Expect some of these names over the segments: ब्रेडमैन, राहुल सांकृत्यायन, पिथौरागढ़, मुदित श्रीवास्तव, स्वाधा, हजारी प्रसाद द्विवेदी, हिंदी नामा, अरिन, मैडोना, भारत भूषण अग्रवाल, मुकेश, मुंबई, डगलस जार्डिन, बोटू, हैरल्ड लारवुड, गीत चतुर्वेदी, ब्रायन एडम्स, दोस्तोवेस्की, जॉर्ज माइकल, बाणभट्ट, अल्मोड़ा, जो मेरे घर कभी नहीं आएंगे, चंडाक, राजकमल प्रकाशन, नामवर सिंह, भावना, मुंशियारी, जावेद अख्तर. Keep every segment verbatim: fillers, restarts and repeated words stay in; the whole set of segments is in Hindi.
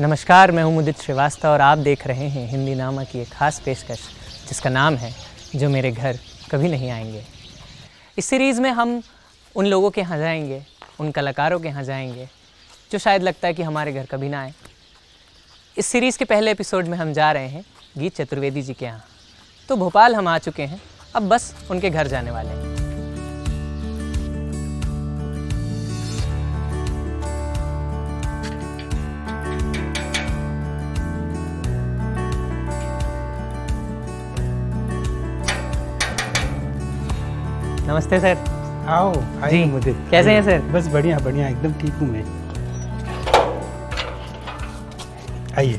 नमस्कार, मैं हूं मुदित श्रीवास्तव और आप देख रहे हैं हिंदी नामा की एक खास पेशकश जिसका नाम है जो मेरे घर कभी नहीं आएंगे। इस सीरीज़ में हम उन लोगों के यहाँ जाएंगे, उन कलाकारों के यहाँ जाएंगे जो शायद लगता है कि हमारे घर कभी ना आए। इस सीरीज़ के पहले एपिसोड में हम जा रहे हैं गीत चतुर्वेदी जी के यहाँ। तो भोपाल हम आ चुके हैं, अब बस उनके घर जाने वाले हैं। नमस्ते सर। आओ जी, मुझे कैसे हैं सर? बस बढ़िया बढ़िया, एकदम ठीक हूँ मैं। आइए।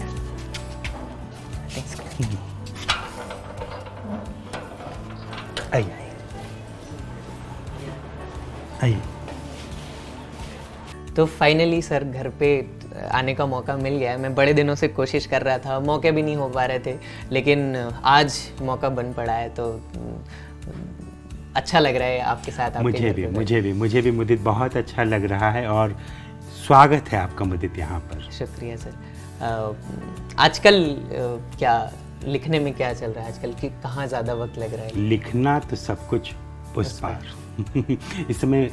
आइए आइए। तो फाइनली सर घर पे आने का मौका मिल गया है। मैं बड़े दिनों से कोशिश कर रहा था, मौके भी नहीं हो पा रहे थे, लेकिन आज मौका बन पड़ा है तो अच्छा लग रहा है आपके साथ आपके मुझे भी मुझे भी मुझे भी मुदित बहुत अच्छा लग रहा है और स्वागत है आपका मुदित यहाँ पर। शुक्रिया सर। आजकल क्या लिखने में क्या चल रहा है? आजकल की कहाँ ज़्यादा वक्त लग रहा है? लिखना तो सब कुछ उस पार इस समय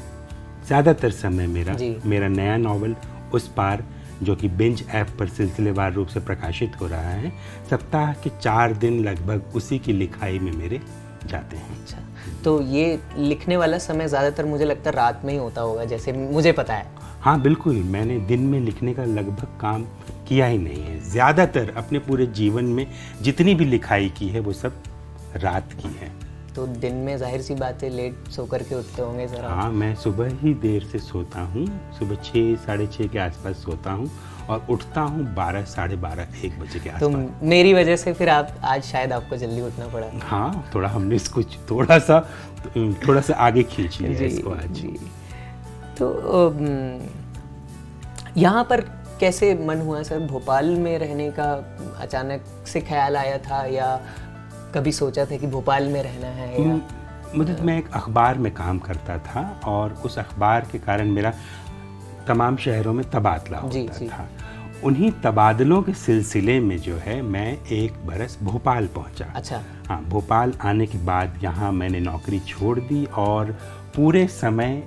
ज़्यादातर समय मेरा मेरा नया नावल उस पार, जो कि बिंज ऐप पर सिलसिलेवार रूप से प्रकाशित हो रहा है, सप्ताह के चार दिन लगभग उसी की लिखाई में मेरे जाते हैं। अच्छा, तो ये लिखने वाला समय ज़्यादातर मुझे लगता है रात में ही होता होगा, जैसे मुझे पता है। हाँ बिल्कुल, मैंने दिन में लिखने का लगभग काम किया ही नहीं है। ज़्यादातर अपने पूरे जीवन में जितनी भी लिखाई की है वो सब रात की है। तो दिन में जाहिर सी बात है लेट सो कर के उठते होंगे सर? हाँ, मैं सुबह ही देर से सोता हूँ, सुबह छः साढ़े छः के आसपास सोता हूँ और उठता हूँ बारह साढ़े बारह एक बजे के आसपास। तो मेरी वजह से फिर आप आज शायद आपको जल्दी उठना पड़ा। हाँ, थोड़ा हमने इसको थोड़ा सा थोड़ा सा आगे खींच लिया इसको आज। जी, तो यहाँ पर कैसे मन हुआ सर भोपाल में रहने का? अचानक से ख्याल आया था या कभी सोचा था कि भोपाल में रहना है? या मतलब मैं एक अखबार में काम करता था और उस अखबार के कारण मेरा तमाम शहरों में तबादला होता जी, था जी। उन्हीं तबादलों के सिलसिले में जो है मैं एक बरस भोपाल पहुंचा। अच्छा। हाँ, भोपाल आने के बाद यहाँ मैंने नौकरी छोड़ दी और पूरे समय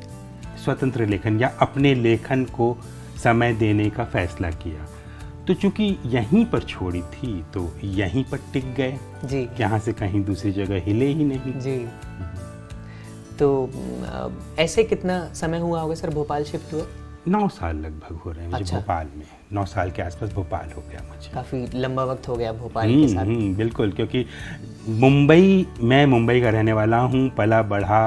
स्वतंत्र लेखन या अपने लेखन को समय देने का फैसला किया। तो चूंकि यहीं पर छोड़ी थी तो यहीं पर टिक गए जी, यहाँ से कहीं दूसरी जगह हिले ही नहीं जी। तो ऐसे कितना समय हुआ होगा सर भोपाल शिफ्ट हुआ? नौ साल लगभग हो रहे हैं मुझे। अच्छा। भोपाल में नौ साल के आसपास भोपाल हो गया मुझे। काफ़ी लंबा वक्त हो गया भोपाल के साथ। बिल्कुल, क्योंकि मुंबई, मैं मुंबई का रहने वाला हूँ, पला बढ़ा,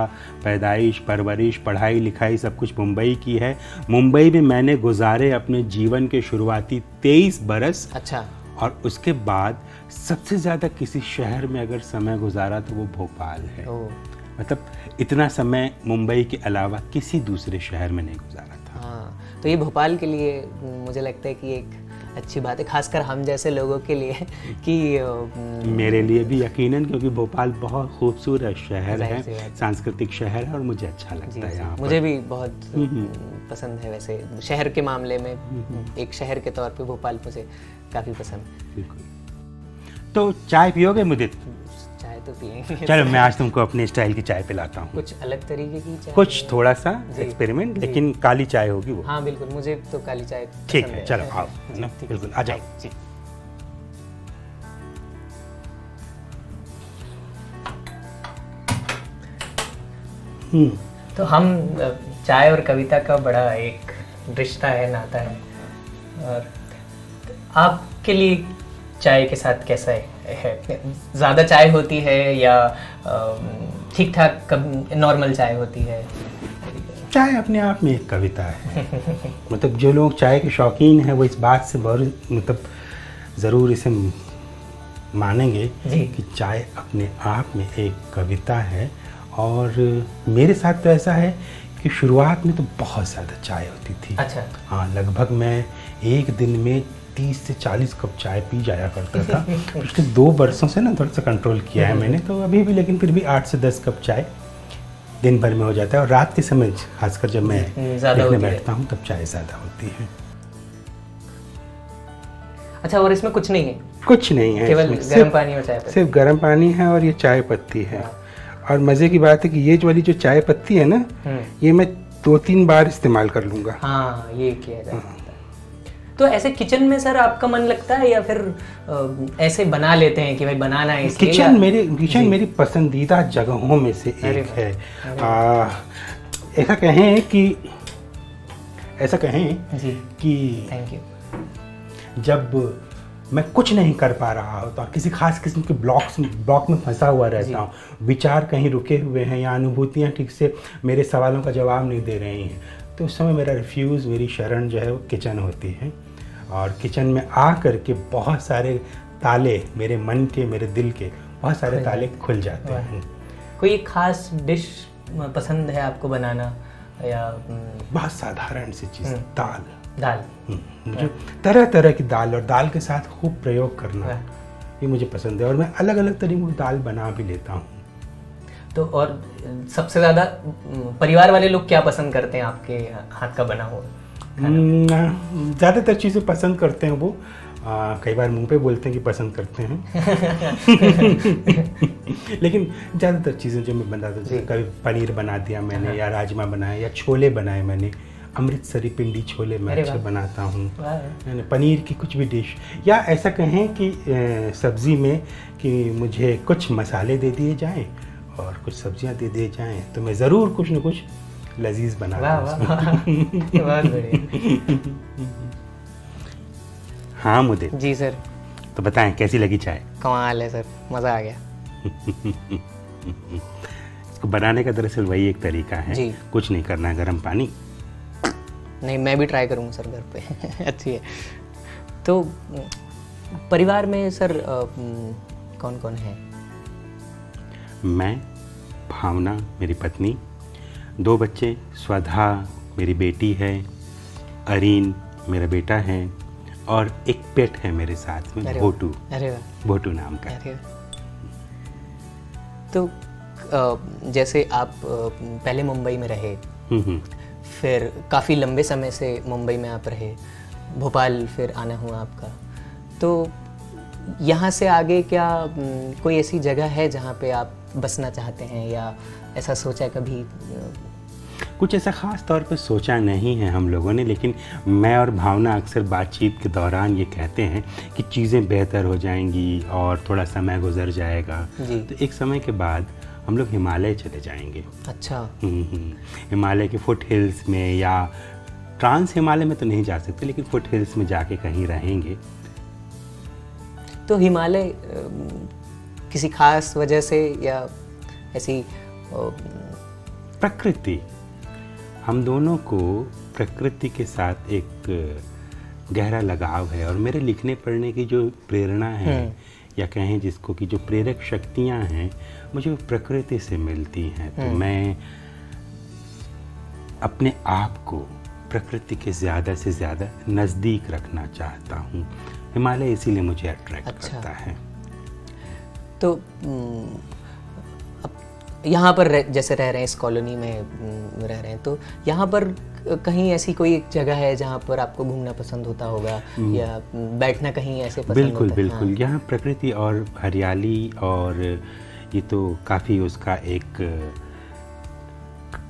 पैदाइश, परवरिश, पढ़ाई लिखाई सब कुछ मुंबई की है। मुंबई में मैंने गुजारे अपने जीवन के शुरुआती तेईस बरस। अच्छा। और उसके बाद सबसे ज़्यादा किसी शहर में अगर समय गुजारा तो वो भोपाल है। मतलब इतना समय मुंबई के अलावा किसी दूसरे शहर में नहीं गुजारा था। हाँ, तो ये भोपाल के लिए मुझे लगता है कि एक अच्छी बात है, खासकर हम जैसे लोगों के लिए कि मेरे लिए भी यकीनन, क्योंकि भोपाल बहुत खूबसूरत शहर है, सांस्कृतिक शहर है और मुझे अच्छा लगता है यहाँ। मुझे भी बहुत पसंद है वैसे शहर के मामले में, एक शहर के तौर पर भोपाल मुझे काफ़ी पसंद। तो चाय पियोगे मुदित? तो चलो, मैं आज तुमको अपने स्टाइल की चाय पिलाता हूँ। कुछ अलग तरीके की चाय, कुछ थोड़ा सा एक्सपेरिमेंट, लेकिन काली चाय होगी वो। हाँ बिल्कुल, मुझे तो काली चाय ठीक है। चलो आओ, बिल्कुल आ जाओ जी। हम्म, तो हम चाय और कविता का बड़ा एक रिश्ता है, नाता है, और आपके लिए चाय के साथ कैसा है? है ज़्यादा चाय होती है या ठीक ठाक नॉर्मल चाय होती है? चाय अपने आप में एक कविता है। मतलब जो लोग चाय के शौकीन हैं वो इस बात से बहुत मतलब ज़रूर इसे मानेंगे कि चाय अपने आप में एक कविता है। और मेरे साथ तो ऐसा है कि शुरुआत में तो बहुत ज़्यादा चाय होती थी। अच्छा। हाँ, लगभग मैं एक दिन में तीस से चालीस कप चाय पी जाया करता था। पिछले दो बरसों से ना थोड़ा सा कंट्रोल किया है मैंने, तो अभी भी, लेकिन फिर भी आठ से दस कप चाय दिन भर में हो जाता है। और रात के समय खासकर जब मैं लिखने बैठता हूँ तब चाय ज़्यादा होती है। अच्छा, और इसमें कुछ नहीं है? कुछ नहीं है, केवल गर्म पानी और चाय पत्ती। सिर्फ गर्म पानी है और ये चाय पत्ती है। और मजे की बात है कि ये जो वाली जो चाय पत्ती है ना, ये मैं दो तीन बार इस्तेमाल कर लूंगा। हाँ, ये किया जाता है। तो ऐसे किचन में सर आपका मन लगता है या फिर आ, ऐसे बना लेते हैं कि भाई बनाना है इसलिए? किचन मेरे किचन मेरी पसंदीदा जगहों में से एक है। आ, ऐसा कहें कि ऐसा कहें जी कि थैंक यू, जब मैं कुछ नहीं कर पा रहा होता, किसी खास किस्म के ब्लॉक्स ब्लॉक में फंसा हुआ रहता हूँ, विचार कहीं रुके हुए हैं या अनुभूतियाँ ठीक से मेरे सवालों का जवाब नहीं दे रही हैं, तो उस समय मेरा रिफ्यूज़, मेरी शरण जो है वो किचन होती है। और किचन में आ कर के बहुत सारे ताले मेरे मन के, मेरे दिल के बहुत सारे ताले खुल जाते हैं। कोई एक खास डिश पसंद है आपको बनाना या? बहुत साधारण सी चीज़, दाल। दाल मुझे तरह तरह की दाल और दाल के साथ खूब प्रयोग करना ये मुझे पसंद है, और मैं अलग अलग तरीके की दाल बना भी लेता हूँ। तो और सबसे ज़्यादा परिवार वाले लोग क्या पसंद करते हैं आपके हाथ का बना हुआ? ज़्यादातर चीज़ें पसंद करते हैं वो, आ, कई बार मुंह पे बोलते हैं कि पसंद करते हैं लेकिन ज़्यादातर चीज़ें जो मैं बनाता हूँ, कभी पनीर बना दिया मैंने, या राजमा बनाया, या छोले बनाए मैंने, अमृतसरी पिंडी छोले मैं अच्छे बनाता हूँ। पनीर की कुछ भी डिश, या ऐसा कहें कि सब्ज़ी में कि मुझे कुछ मसाले दे दिए जाएँ और कुछ सब्जियां दे दे जाएं तो मैं ज़रूर कुछ न कुछ लजीज बना दूँ। हाँ मुदित जी सर, तो बताएं कैसी लगी चाय? कमाल है सर, मज़ा आ गया। इसको बनाने का दरअसल वही एक तरीका है जी। कुछ नहीं करना है, गर्म पानी। नहीं, मैं भी ट्राई करूँगा सर घर पे। अच्छी है। तो परिवार में सर कौन कौन है? मैं, भावना मेरी पत्नी, दो बच्चे, स्वाधा मेरी बेटी है, अरिन मेरा बेटा है, और एक पेट है मेरे साथ में, बोटू। अरे वाह, बोटू नाम का। अरे वाह। तो जैसे आप पहले मुंबई में रहे, फिर काफ़ी लंबे समय से मुंबई में आप रहे, भोपाल फिर आना हुआ आपका, तो यहाँ से आगे क्या कोई ऐसी जगह है जहाँ पे आप बसना चाहते हैं या ऐसा सोचा कभी? कुछ ऐसा ख़ास तौर पे सोचा नहीं है हम लोगों ने, लेकिन मैं और भावना अक्सर बातचीत के दौरान ये कहते हैं कि चीज़ें बेहतर हो जाएंगी और थोड़ा समय गुजर जाएगा, तो एक समय के बाद हम लोग हिमालय चले जाएंगे। अच्छा। हिमालय के फुट हिल्स में, या ट्रांस हिमालय में तो नहीं जा सकते, लेकिन फुट हिल्स में जाके कहीं रहेंगे। तो हिमालय किसी खास वजह से या ऐसी? प्रकृति, हम दोनों को प्रकृति के साथ एक गहरा लगाव है, और मेरे लिखने पढ़ने की जो प्रेरणा है, या कहें जिसको कि जो प्रेरक शक्तियां हैं, मुझे प्रकृति से मिलती हैं। तो मैं अपने आप को प्रकृति के ज़्यादा से ज़्यादा नज़दीक रखना चाहता हूँ, हिमालय इसीलिए मुझे अट्रैक्ट अच्छा। करता है। तो अब यहाँ पर रह, जैसे रह रहे हैं, इस कॉलोनी में रह रहे हैं, तो यहाँ पर कहीं ऐसी कोई एक जगह है जहाँ पर आपको घूमना पसंद होता होगा या बैठना कहीं ऐसे पसंद? बिल्कुल बिल्कुल। हाँ। यहाँ प्रकृति और हरियाली, और ये तो काफ़ी उसका एक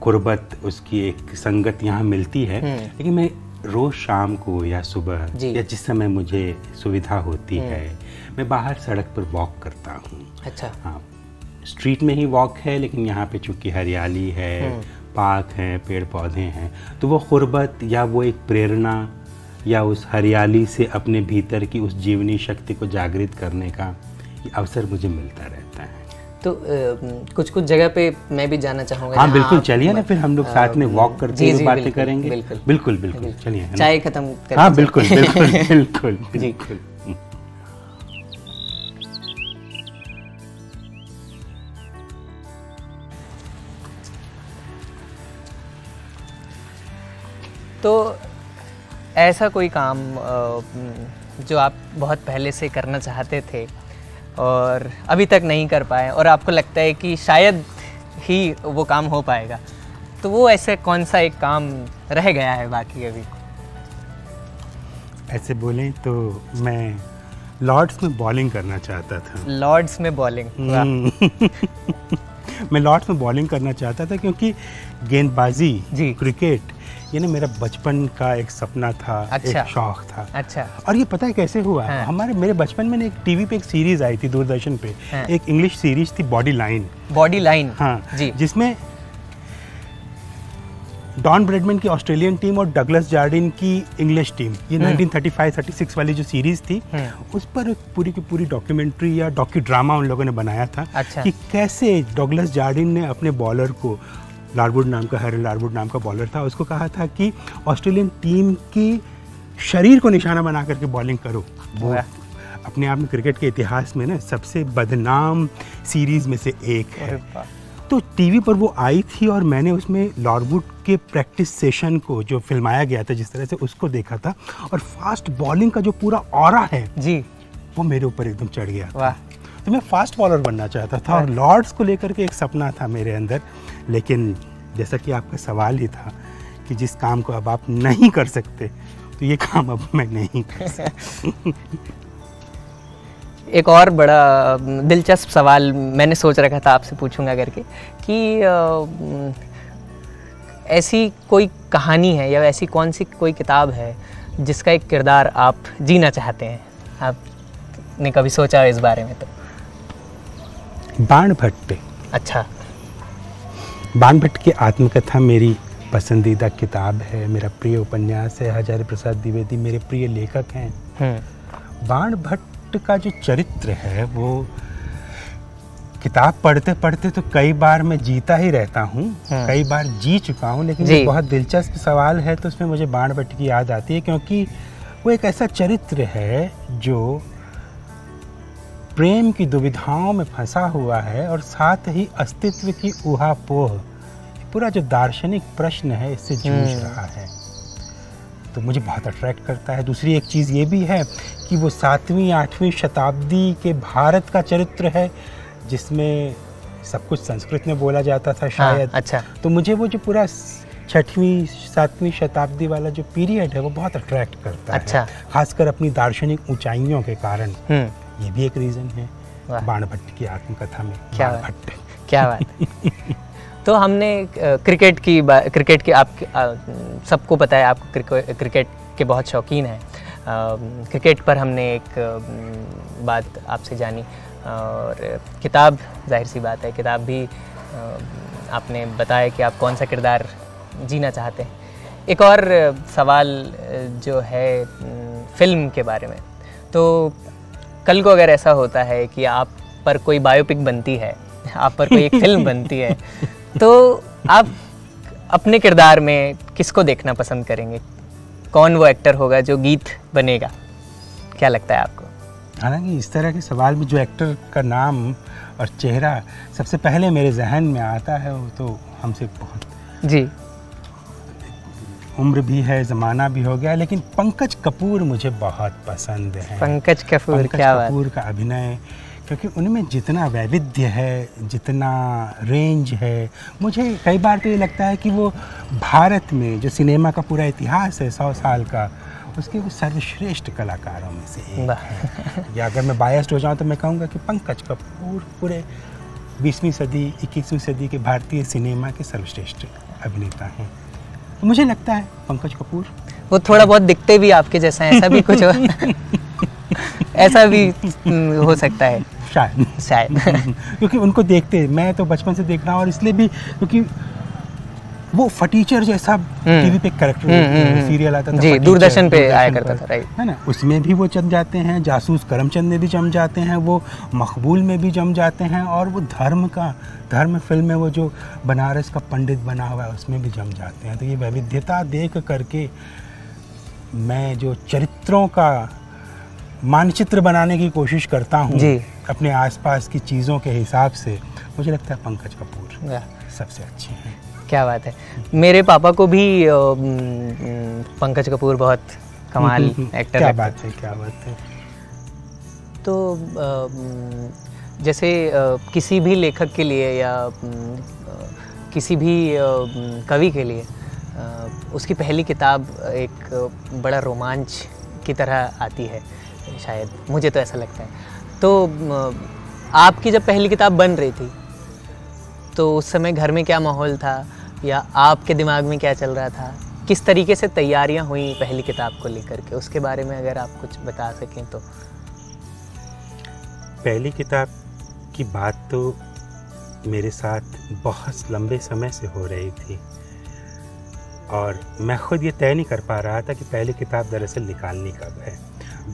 कुर्बत, उसकी एक संगत यहाँ मिलती है, लेकिन मैं रोज़ शाम को या सुबह या जिस समय मुझे सुविधा होती है, मैं बाहर सड़क पर वॉक करता हूँ। अच्छा। हाँ, स्ट्रीट में ही वॉक है, लेकिन यहाँ पे चूँकि हरियाली है, पार्क हैं, पेड़ पौधे हैं, तो वो ग़ुर्बत या वो एक प्रेरणा या उस हरियाली से अपने भीतर की उस जीवनी शक्ति को जागृत करने का अवसर मुझे मिलता रहता है। तो आ, कुछ कुछ जगह पे मैं भी जाना चाहूँगा। हाँ बिल्कुल, चलिए ना, फिर हम लोग साथ में वॉक करते हुए बातें करेंगे। बिल्कुल बिल्कुल बिल्कुल, चलिए चाय खत्म करें। हाँ बिल्कुल बिल्कुल बिल्कुल बिल्कुल। तो ऐसा कोई काम जो आप बहुत पहले से करना चाहते थे और अभी तक नहीं कर पाए, और आपको लगता है कि शायद ही वो काम हो पाएगा, तो वो ऐसे कौन सा एक काम रह गया है बाकी अभी? ऐसे बोलें तो मैं लॉर्ड्स में बॉलिंग करना चाहता था। लॉर्ड्स में बॉलिंग मैं लॉर्ड्स में बॉलिंग करना चाहता था क्योंकि गेंदबाजी जी क्रिकेट ये ना मेरा बचपन का एक सपना था। अच्छा। एक शौक था। अच्छा। और ये पता है कैसे हुआ? हाँ। हमारे मेरे बचपन में एक टीवी पे एक सीरीज आई थी दूरदर्शन पे। हाँ। एक इंग्लिश सीरीज थी बॉडी लाइन। Body line. हाँ जी। जिसमें डॉन ब्रेडमैन की ऑस्ट्रेलियन टीम और डगलस जार्डिन की इंग्लिश टीम, ये nineteen thirty five thirty six वाली जो सीरीज थी उस पर पूरी की पूरी डॉक्यूमेंट्री या डॉक्यू ड्रामा उन लोगों ने बनाया था। अच्छा। कि कैसे डगलस जार्डिन ने अपने बॉलर को, लारवुड नाम का, हैरल्ड लारवुड नाम का बॉलर था, उसको कहा था कि ऑस्ट्रेलियन टीम की शरीर को निशाना बना करके बॉलिंग करो। वो अपने आप में क्रिकेट के इतिहास में ना सबसे बदनाम सीरीज में से एक है। तो टीवी पर वो आई थी और मैंने उसमें लारवुड के प्रैक्टिस सेशन को जो फिल्माया गया था जिस तरह से, उसको देखा था और फास्ट बॉलिंग का जो पूरा ऑरा है जी वो मेरे ऊपर एकदम चढ़ गया। वाह। तो मैं फास्ट बॉलर बनना चाहता था और लॉर्ड्स को लेकर के एक सपना था मेरे अंदर। लेकिन जैसा कि आपका सवाल ही था कि जिस काम को अब आप नहीं कर सकते तो ये काम अब मैं नहीं कर सकता। एक और बड़ा दिलचस्प सवाल मैंने सोच रखा था आपसे पूछूंगा करके कि ऐसी कोई कहानी है या ऐसी कौन सी कोई किताब है जिसका एक किरदार आप जीना चाहते हैं, आपने कभी सोचा है इस बारे में? तो बाणभट्ट। अच्छा। बाणभट्ट की आत्मकथा मेरी पसंदीदा किताब है, मेरा प्रिय उपन्यास है। हजारी प्रसाद द्विवेदी मेरे प्रिय लेखक हैं। बाणभट्ट का जो चरित्र है वो किताब पढ़ते पढ़ते तो कई बार मैं जीता ही रहता हूँ, कई बार जी चुका हूँ। लेकिन ये बहुत दिलचस्प सवाल है तो उसमें मुझे बाणभट्ट की याद आती है क्योंकि वो एक ऐसा चरित्र है जो प्रेम की दुविधाओं में फंसा हुआ है और साथ ही अस्तित्व की ऊहापोह, पूरा जो दार्शनिक प्रश्न है इससे जूझ रहा है, तो मुझे बहुत अट्रैक्ट करता है। दूसरी एक चीज़ ये भी है कि वो सातवीं आठवीं शताब्दी के भारत का चरित्र है जिसमें सब कुछ संस्कृत में बोला जाता था शायद। हाँ, अच्छा। तो मुझे वो जो पूरा छठवीं सातवीं शताब्दी वाला जो पीरियड है वो बहुत अट्रैक्ट करता अच्छा। है, खासकर अपनी दार्शनिक ऊंचाइयों के कारण। ये भी एक रीज़न है बाणभट्ट की आत्मकथा में। क्या बात, क्या बात। तो हमने क्रिकेट की क्रिकेट की आप सबको पता है आप क्रिकेट के बहुत शौकीन हैं। क्रिकेट पर हमने एक बात आपसे जानी और किताब, जाहिर सी बात है किताब भी आपने बताया कि आप कौन सा किरदार जीना चाहते हैं। एक और सवाल जो है फिल्म के बारे में, तो कल को अगर ऐसा होता है कि आप पर कोई बायोपिक बनती है, आप पर कोई एक फिल्म बनती है, तो आप अपने किरदार में किसको देखना पसंद करेंगे? कौन वो एक्टर होगा जो गीत बनेगा? क्या लगता है आपको? हालांकि इस तरह के सवाल में जो एक्टर का नाम और चेहरा सबसे पहले मेरे जहन में आता है वो तो हमसे बहुत जी उम्र भी है, ज़माना भी हो गया, लेकिन पंकज कपूर मुझे बहुत पसंद है। पंकज कपूर, क्या बात। कपूर का अभिनय, क्योंकि उनमें जितना वैविध्य है, जितना रेंज है, मुझे कई बार तो ये लगता है कि वो भारत में जो सिनेमा का पूरा इतिहास है सौ साल का, उसके वो सर्वश्रेष्ठ कलाकारों में से एक है। या अगर मैं बायस्ड हो जाऊँ तो मैं कहूँगा कि पंकज कपूर पूरे बीसवीं सदी इक्कीसवीं सदी के भारतीय सिनेमा के सर्वश्रेष्ठ अभिनेता हैं। तो मुझे लगता है पंकज कपूर। वो थोड़ा बहुत दिखते भी आपके जैसा है, ऐसा भी कुछ ऐसा भी हो सकता है शायद शायद क्योंकि उनको देखते मैं तो बचपन से देख रहा हूँ और इसलिए भी क्योंकि वो फटीचर जैसा टीवी पे कैरेक्टर सीरियल आता था जी, दूरदर्शन पे आया करता था, राइट है ना, उसमें भी वो चम जाते हैं। जासूस करमचंद में भी जम जाते हैं, वो मकबूल में भी जम जाते हैं और वो धर्म का धर्म फिल्म में वो जो बनारस का पंडित बना हुआ है उसमें भी जम जाते हैं। तो ये वैविध्यता देख करके मैं जो चरित्रों का मानचित्र बनाने की कोशिश करता हूँ अपने आसपास की चीज़ों के हिसाब से, मुझे लगता है पंकज कपूर सबसे अच्छे हैं। क्या बात है। मेरे पापा को भी पंकज कपूर बहुत कमाल एक्टर। क्या बात है, क्या बात है। तो जैसे किसी भी लेखक के लिए या किसी भी कवि के लिए उसकी पहली किताब एक बड़ा रोमांच की तरह आती है, शायद मुझे तो ऐसा लगता है। तो आपकी जब पहली किताब बन रही थी तो उस समय घर में क्या माहौल था या आपके दिमाग में क्या चल रहा था, किस तरीके से तैयारियां हुई पहली किताब को लेकर के, उसके बारे में अगर आप कुछ बता सकें तो। पहली किताब की बात तो मेरे साथ बहुत लंबे समय से हो रही थी और मैं खुद ये तय नहीं कर पा रहा था कि पहली किताब दरअसल निकालनी कब है।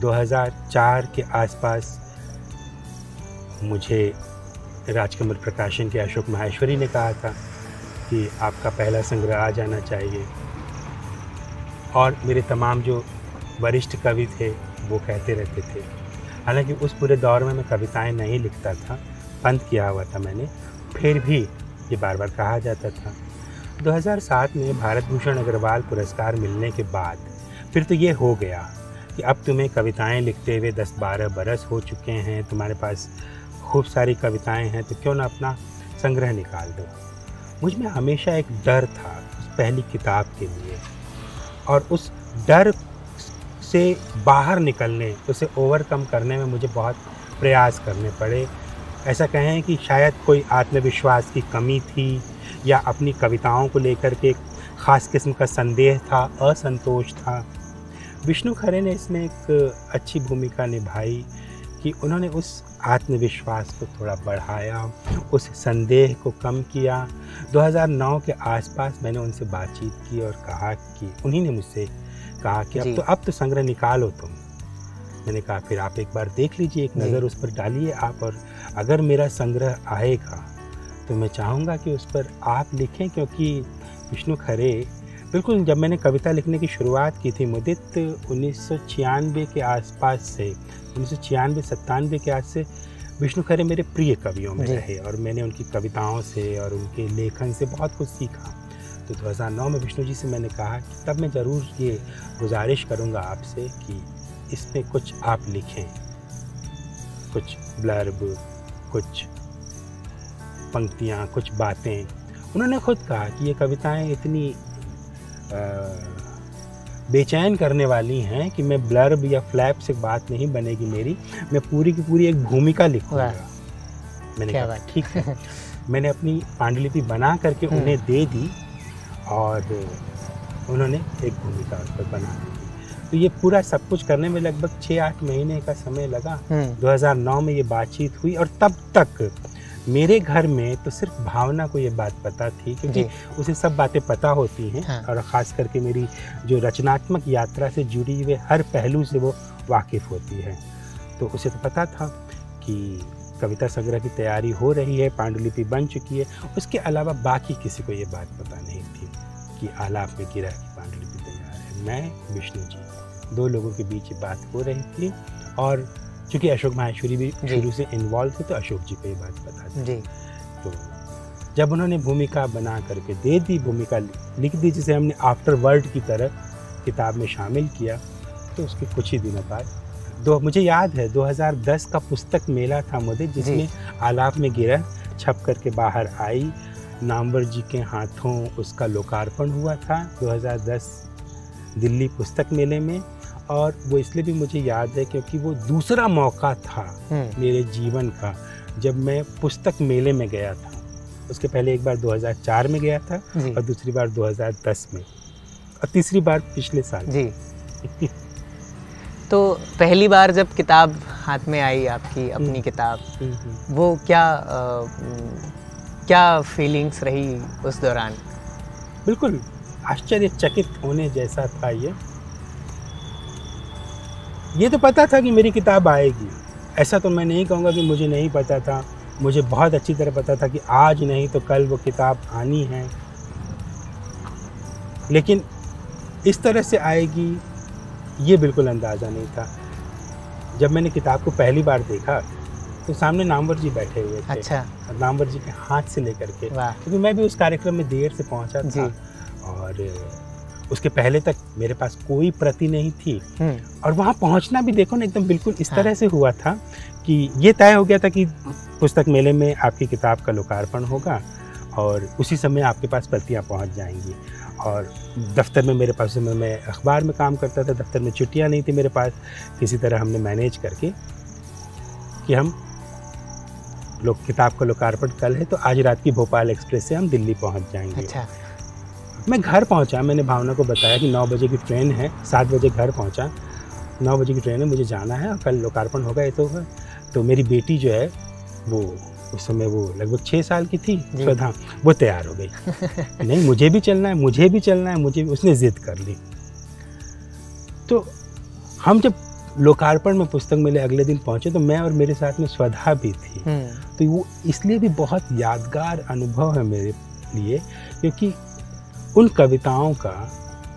दो हज़ार चार के आसपास मुझे राजकमल प्रकाशन के अशोक माहेश्वरी ने कहा था कि आपका पहला संग्रह आ जाना चाहिए, और मेरे तमाम जो वरिष्ठ कवि थे वो कहते रहते थे। हालांकि उस पूरे दौर में मैं कविताएं नहीं लिखता था, बंद किया हुआ था मैंने, फिर भी ये बार बार कहा जाता था। दो हज़ार सात में भारत भूषण अग्रवाल पुरस्कार मिलने के बाद फिर तो ये हो गया कि अब तुम्हें कविताएं लिखते हुए दस बारह बरस हो चुके हैं, तुम्हारे पास खूब सारी कविताएं हैं, तो क्यों ना अपना संग्रह निकाल दो। मुझ में हमेशा एक डर था उस पहली किताब के लिए, और उस डर से बाहर निकलने, उसे ओवरकम करने में मुझे बहुत प्रयास करने पड़े। ऐसा कहें कि शायद कोई आत्मविश्वास की कमी थी या अपनी कविताओं को लेकर के एक ख़ास किस्म का संदेह था, असंतोष था। विष्णु खरे ने इसमें एक अच्छी भूमिका निभाई कि उन्होंने उस आत्मविश्वास को थोड़ा बढ़ाया, उस संदेह को कम किया। दो हज़ार नौ के आसपास मैंने उनसे बातचीत की और कहा कि उन्हीं ने मुझसे कहा कि अब तो अब तो संग्रह निकालो तुम। मैंने कहा फिर आप एक बार देख लीजिए, एक नज़र उस पर डालिए आप, और अगर मेरा संग्रह आएगा तो मैं चाहूँगा कि उस पर आप लिखें, क्योंकि विष्णु खरे बिल्कुल, जब मैंने कविता लिखने की शुरुआत की थी मुदित उन्नीस सौ छियानवे के आसपास से, उन्नीस सौ छियानवे सत्तानवे के आस से विष्णु खरे मेरे प्रिय कवियों में रहे और मैंने उनकी कविताओं से और उनके लेखन से बहुत कुछ सीखा। तो दो हज़ार नौ में विष्णु जी से मैंने कहा कि तब मैं ज़रूर ये गुजारिश करूँगा आपसे कि इसमें कुछ आप लिखें, कुछ ब्लर्ब, कुछ पंक्तियाँ, कुछ बातें। उन्होंने खुद कहा कि ये कविताएँ इतनी आ, बेचैन करने वाली हैं कि मैं ब्लर्ब या फ्लैप से बात नहीं बनेगी मेरी, मैं पूरी की पूरी एक भूमिका लिखूंगा। मैंने कहा ठीक है। मैंने अपनी पांडुलिपि बना करके उन्हें दे दी और उन्होंने एक भूमिका उस पर बना दी। तो ये पूरा सब कुछ करने में लगभग छः आठ महीने का समय लगा। दो हज़ार नौ में ये बातचीत हुई और तब तक मेरे घर में तो सिर्फ भावना को ये बात पता थी, क्योंकि उसे सब बातें पता होती हैं। हाँ। और ख़ास करके मेरी जो रचनात्मक यात्रा से जुड़ी हुई हर पहलू से वो वाकिफ़ होती है, तो उसे तो पता था कि कविता संग्रह की तैयारी हो रही है, पांडुलिपि बन चुकी है। उसके अलावा बाकी किसी को ये बात पता नहीं थी कि आलाप में गिरा की पांडुलिपि तैयार है। मैं, विष्णु जी, दो लोगों के बीच ये बात हो रही थी, और चूँकि अशोक माहेश्वरी भी शुरू से इन्वॉल्व थे तो अशोक जी को ये बात पता थी। तो जब उन्होंने भूमिका बना करके दे दी, भूमिका लिख दी, जिसे हमने आफ्टर वर्ड की तरह किताब में शामिल किया, तो उसके कुछ ही दिनों बाद दो मुझे याद है दो हज़ार दस का पुस्तक मेला था मुझे, जिसमें आलाप में गिरह छप करके बाहर आई, नामवर जी के हाथों उसका लोकार्पण हुआ था दो हज़ार दस दिल्ली पुस्तक मेले में। और वो इसलिए भी मुझे याद है क्योंकि वो दूसरा मौका था मेरे जीवन का जब मैं पुस्तक मेले में गया था। उसके पहले एक बार दो हज़ार चार में गया था और दूसरी बार दो हज़ार दस में और तीसरी बार पिछले साल जी। तो पहली बार जब किताब हाथ में आई आपकी अपनी किताब, वो क्या आ, क्या फीलिंग्स रही उस दौरान? बिल्कुल आश्चर्यचकित होने जैसा था। ये ये तो पता था कि मेरी किताब आएगी, ऐसा तो मैं नहीं कहूँगा कि मुझे नहीं पता था, मुझे बहुत अच्छी तरह पता था कि आज नहीं तो कल वो किताब आनी है, लेकिन इस तरह से आएगी ये बिल्कुल अंदाज़ा नहीं था। जब मैंने किताब को पहली बार देखा तो सामने नामवर जी बैठे हुए थे। अच्छा। नामवर जी के हाथ से लेकर के, क्योंकि मैं भी उस कार्यक्रम में देर से पहुँचा था और उसके पहले तक मेरे पास कोई प्रति नहीं थी, और वहाँ पहुँचना भी देखो ना एकदम बिल्कुल इस तरह से हुआ था कि ये तय हो गया था कि पुस्तक मेले में आपकी किताब का लोकार्पण होगा और उसी समय आपके पास प्रतियाँ पहुँच जाएंगी। और दफ्तर में मेरे पास, में मैं अखबार में काम करता था, दफ्तर में छुट्टियां नहीं थी मेरे पास, किसी तरह हमने मैनेज करके कि हम लोग किताब का लोकार्पण कल है तो आज रात की भोपाल एक्सप्रेस से हम दिल्ली पहुंच जाएंगे। अच्छा। मैं घर पहुंचा, मैंने भावना को बताया कि नौ बजे की ट्रेन है, सात बजे घर पहुंचा, नौ बजे की ट्रेन है, मुझे जाना है और कल लोकार्पण होगा ये तो होगा। तो मेरी बेटी जो है वो उस समय वो लगभग छः साल की थी, स्वाधा, वो तैयार हो गई नहीं मुझे भी चलना है, मुझे भी चलना है, मुझे भी, उसने ज़िद कर ली। तो हम जब लोकार्पण में पुस्तक मेले अगले दिन पहुंचे तो मैं और मेरे साथ में स्वाधा भी थी। तो वो इसलिए भी बहुत यादगार अनुभव है मेरे लिए क्योंकि उन कविताओं का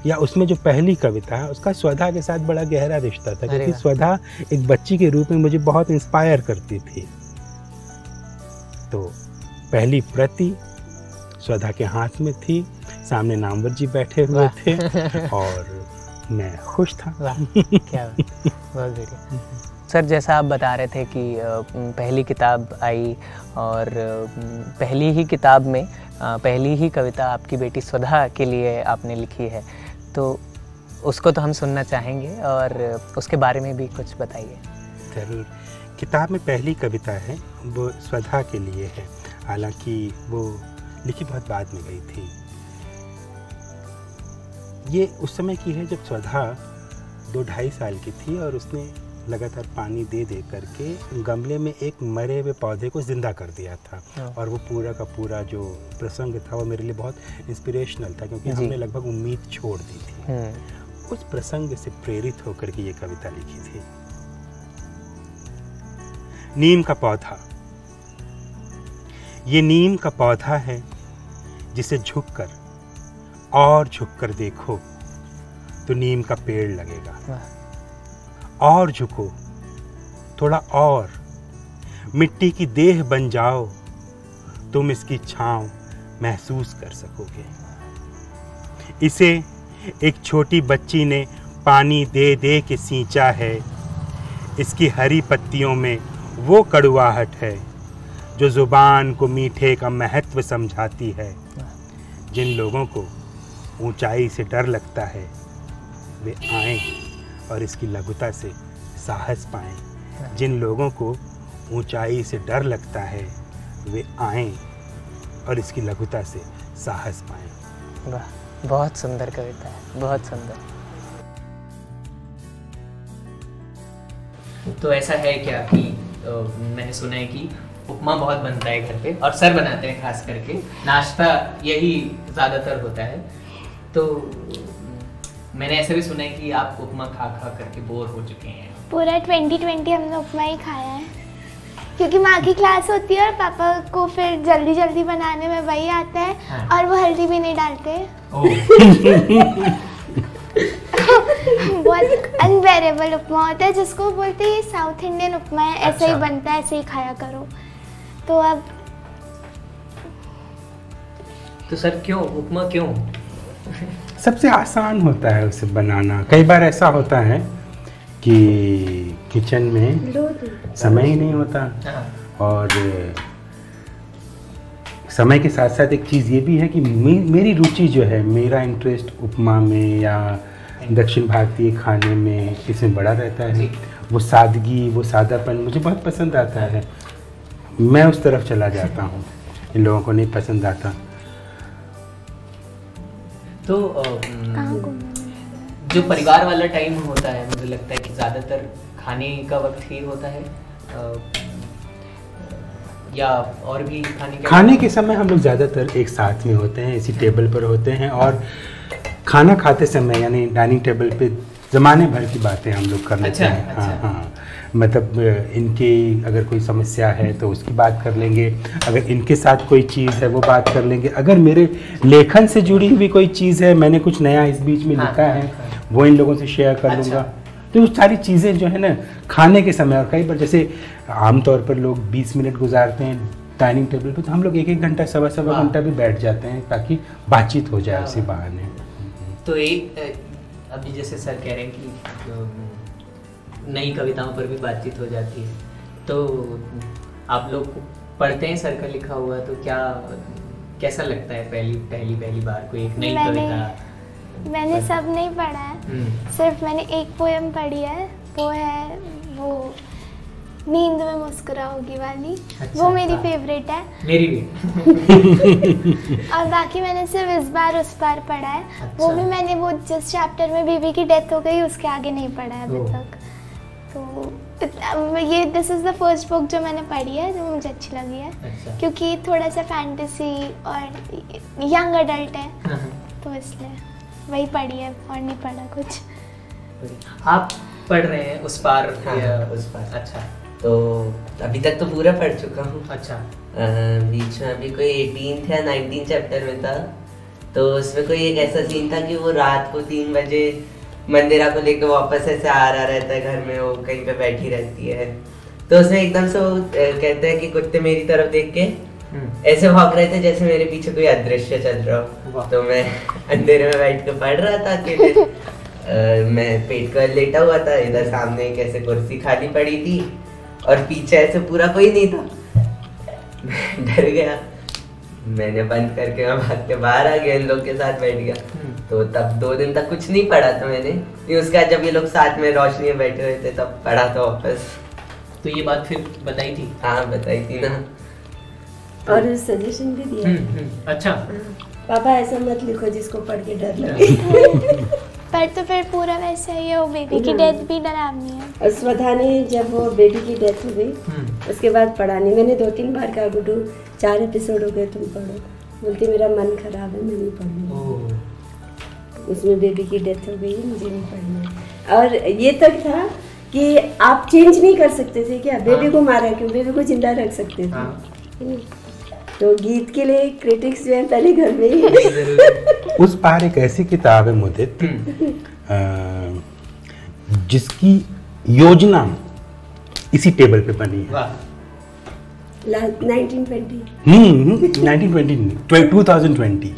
या उसमें जो पहली कविता है उसका स्वाधा के साथ बड़ा गहरा रिश्ता था क्योंकि स्वाधा एक बच्ची के रूप में मुझे बहुत इंस्पायर करती थी। तो पहली प्रति स्वाधा के हाथ में थी, सामने नामवर जी बैठे हुए थे और मैं खुश था। वाह क्या बहुत बढ़िया। सर जैसा आप बता रहे थे कि पहली किताब आई और पहली ही किताब में पहली ही कविता आपकी बेटी स्वाधा के लिए आपने लिखी है, तो उसको तो हम सुनना चाहेंगे और उसके बारे में भी कुछ बताइए। जरूर। किताब में पहली कविता है वो स्वाधा के लिए है, हालांकि वो लिखी बहुत बाद में गई थी। ये उस समय की है जब स्वाधा दो ढाई साल की थी और उसने लगातार पानी दे दे करके गमले में एक मरे हुए पौधे को ज़िंदा कर दिया था और वो पूरा का पूरा जो प्रसंग था वो मेरे लिए बहुत इंस्पिरेशनल था क्योंकि हमने लगभग उम्मीद छोड़ दी थी। उस प्रसंग से प्रेरित होकर के ये कविता लिखी थी। नीम का पौधा। ये नीम का पौधा है जिसे झुककर और झुककर देखो तो नीम का पेड़ लगेगा, और झुको थोड़ा और मिट्टी की देह बन जाओ तुम इसकी छांव महसूस कर सकोगे। इसे एक छोटी बच्ची ने पानी दे दे के सींचा है, इसकी हरी पत्तियों में वो कड़ुआहट है जो जुबान को मीठे का महत्व समझाती है। जिन लोगों को ऊंचाई से डर लगता है वे आएं और इसकी लघुता से साहस पाएं। जिन लोगों को ऊंचाई से डर लगता है वे आएं और इसकी लघुता से साहस पाएं। वाह बहुत सुंदर कविता है, बहुत सुंदर। तो ऐसा है क्या कि तो मैंने सुना है कि उपमा बहुत बनता है घर पे और सर बनाते हैं खास करके, नाश्ता यही ज़्यादातर होता है। तो मैंने ऐसा भी सुना है कि आप उपमा खा खा करके बोर हो चुके हैं। पूरा ट्वेंटी ट्वेंटी हमने उपमा ही खाया है क्योंकि माँ की क्लास होती है और पापा को फिर जल्दी जल्दी बनाने में वही आता है। हाँ। और वो हल्दी भी नहीं डालते बहुत अनबेरेबल उपमा होता है जिसको बोलते हैं ये साउथ इंडियन उपमा है। अच्छा। ऐसे ही बनता है, ऐसे ही खाया करो। तो अब तो सर क्यों उपमा क्यों सबसे आसान होता है उसे बनाना। कई बार ऐसा होता है कि किचन में समय ही नहीं होता और समय के साथ साथ एक चीज़ ये भी है कि मे, मेरी रुचि जो है, मेरा इंटरेस्ट उपमा में या दक्षिण भारतीय खाने में इसमें बड़ा रहता है। वो सादगी, वो सादापन मुझे बहुत पसंद आता है, मैं उस तरफ चला जाता हूँ, इन लोगों को नहीं पसंद आता। तो जो परिवार वाला टाइम होता है मुझे लगता है कि ज़्यादातर खाने का वक्त ही होता है या और भी खाने के खाने के समय हम लोग ज़्यादातर एक साथ में होते हैं, इसी टेबल पर होते हैं और खाना खाते समय यानी डाइनिंग टेबल पे ज़माने भर की बातें हम लोग कर लेते हैं। अच्छा, हाँ हाँ मतलब इनकी अगर कोई समस्या है तो उसकी बात कर लेंगे, अगर इनके साथ कोई चीज़ है वो बात कर लेंगे, अगर मेरे लेखन से जुड़ी हुई कोई चीज़ है, मैंने कुछ नया इस बीच में लिखा है वो इन लोगों से शेयर कर लूँगा। तो सारी चीज़ें जो है ना खाने के समय, और कई बार जैसे आमतौर पर लोग बीस मिनट गुजारते हैं डाइनिंग टेबल पर, तो हम लोग एक एक घंटा सवा सवा घंटा भी बैठ जाते हैं ताकि बातचीत हो जाए उसी बहाने। तो एक अभी जैसे सर कह रहे हैं कि नई कविताओं पर भी बातचीत हो जाती है, तो आप लोग पढ़ते हैं सर का लिखा हुआ, तो क्या कैसा लगता है पहली पहली पहली बार कोई एक नई कविता? मैंने सब नहीं पढ़ा है, सिर्फ मैंने एक पोएम पढ़ी है, वो है वो नींद में मुस्कुराओगी वाली। अच्छा, वो मेरी फेवरेट है। मेरी भी। और बाकी मैंने सिर्फ इस बार उस बार पढ़ा है। अच्छा। वो भी मैंने वो जिस चैप्टर में बीबी की डेथ हो गई उसके आगे नहीं पढ़ा है अभी तक। तो ये this is the first book जो मैंने पढ़ी है जो मुझे अच्छी लगी है। अच्छा। क्योंकि थोड़ा सा फैंटेसी और यंग अडल्ट है तो इसलिए वही पढ़ी है और नहीं पढ़ा कुछ। आप पढ़ रहे हैं उस पार? हाँ, उस पार। अच्छा, तो अभी तक तो पूरा पढ़ चुका हूँ। अच्छा। बीच में अभी कोई एटीन्थ या नाइनटीन्थ चैप्टर में था तो उसमें कोई एक ऐसा सीन था कि वो रात को तीन बजे मंदिरा को लेकर वापस ऐसे आ रहा रहता है, घर में वो कहीं पे बैठी रहती है तो उसमें एकदम से वो कहते हैं कि कुत्ते मेरी तरफ देख के ऐसे भाग रहे थे जैसे मेरे पीछे कोई अदृश्य चल रहा हो। तो मैं अंधेरे में बैठ के पढ़ रहा था कि मैं पेट कर लेटा हुआ था, इधर सामने एक ऐसे कुर्सी खाली पड़ी थी और पीछे ऐसे पूरा कोई नहीं था। मैं डर गया, मैंने बंद करके मैं भाग के बाहर आ गया, इन लोग के साथ बैठ गया। तो तब दो दिन तक कुछ नहीं पढ़ा था मैंने, उसका जब ये लोग साथ में रोशनी में बैठे हुए थे तब पढ़ा था वापस। तो ये बात फिर बताई थी? हाँ, बताई थी ना, और सजेशन भी दिया। अच्छा। पापा ऐसा मत लिखो जिसको पढ़ के डर लगे। पर तो फिर पूरा वैसे ही है, वो बेटी की डेथ भी डरावनी है। और स्वाधा ने जब वो बेटी की डेथ हो गई उसके बाद पढ़ाने मैंने दो तीन बार कहा गुड्डू चार एपिसोड हो गए तुम पढ़ो, बोलती मेरा मन खराब है मैं नहीं पढ़ूंगी। उसमें बेबी की डेथ हो गई, मुझे नहीं पढ़ना। और ये तक था कि आप चेंज नहीं कर सकते थे क्या? बेबी को मारा क्यों, बेबी को जिंदा रख सकते थे। तो गीत के लिए क्रिटिक्स जो है पहले घर में ही। उस पार एक ऐसी किताब है मुदित जिसकी योजना इसी टेबल पे बनी है। नाइनटीन ट्वेंटी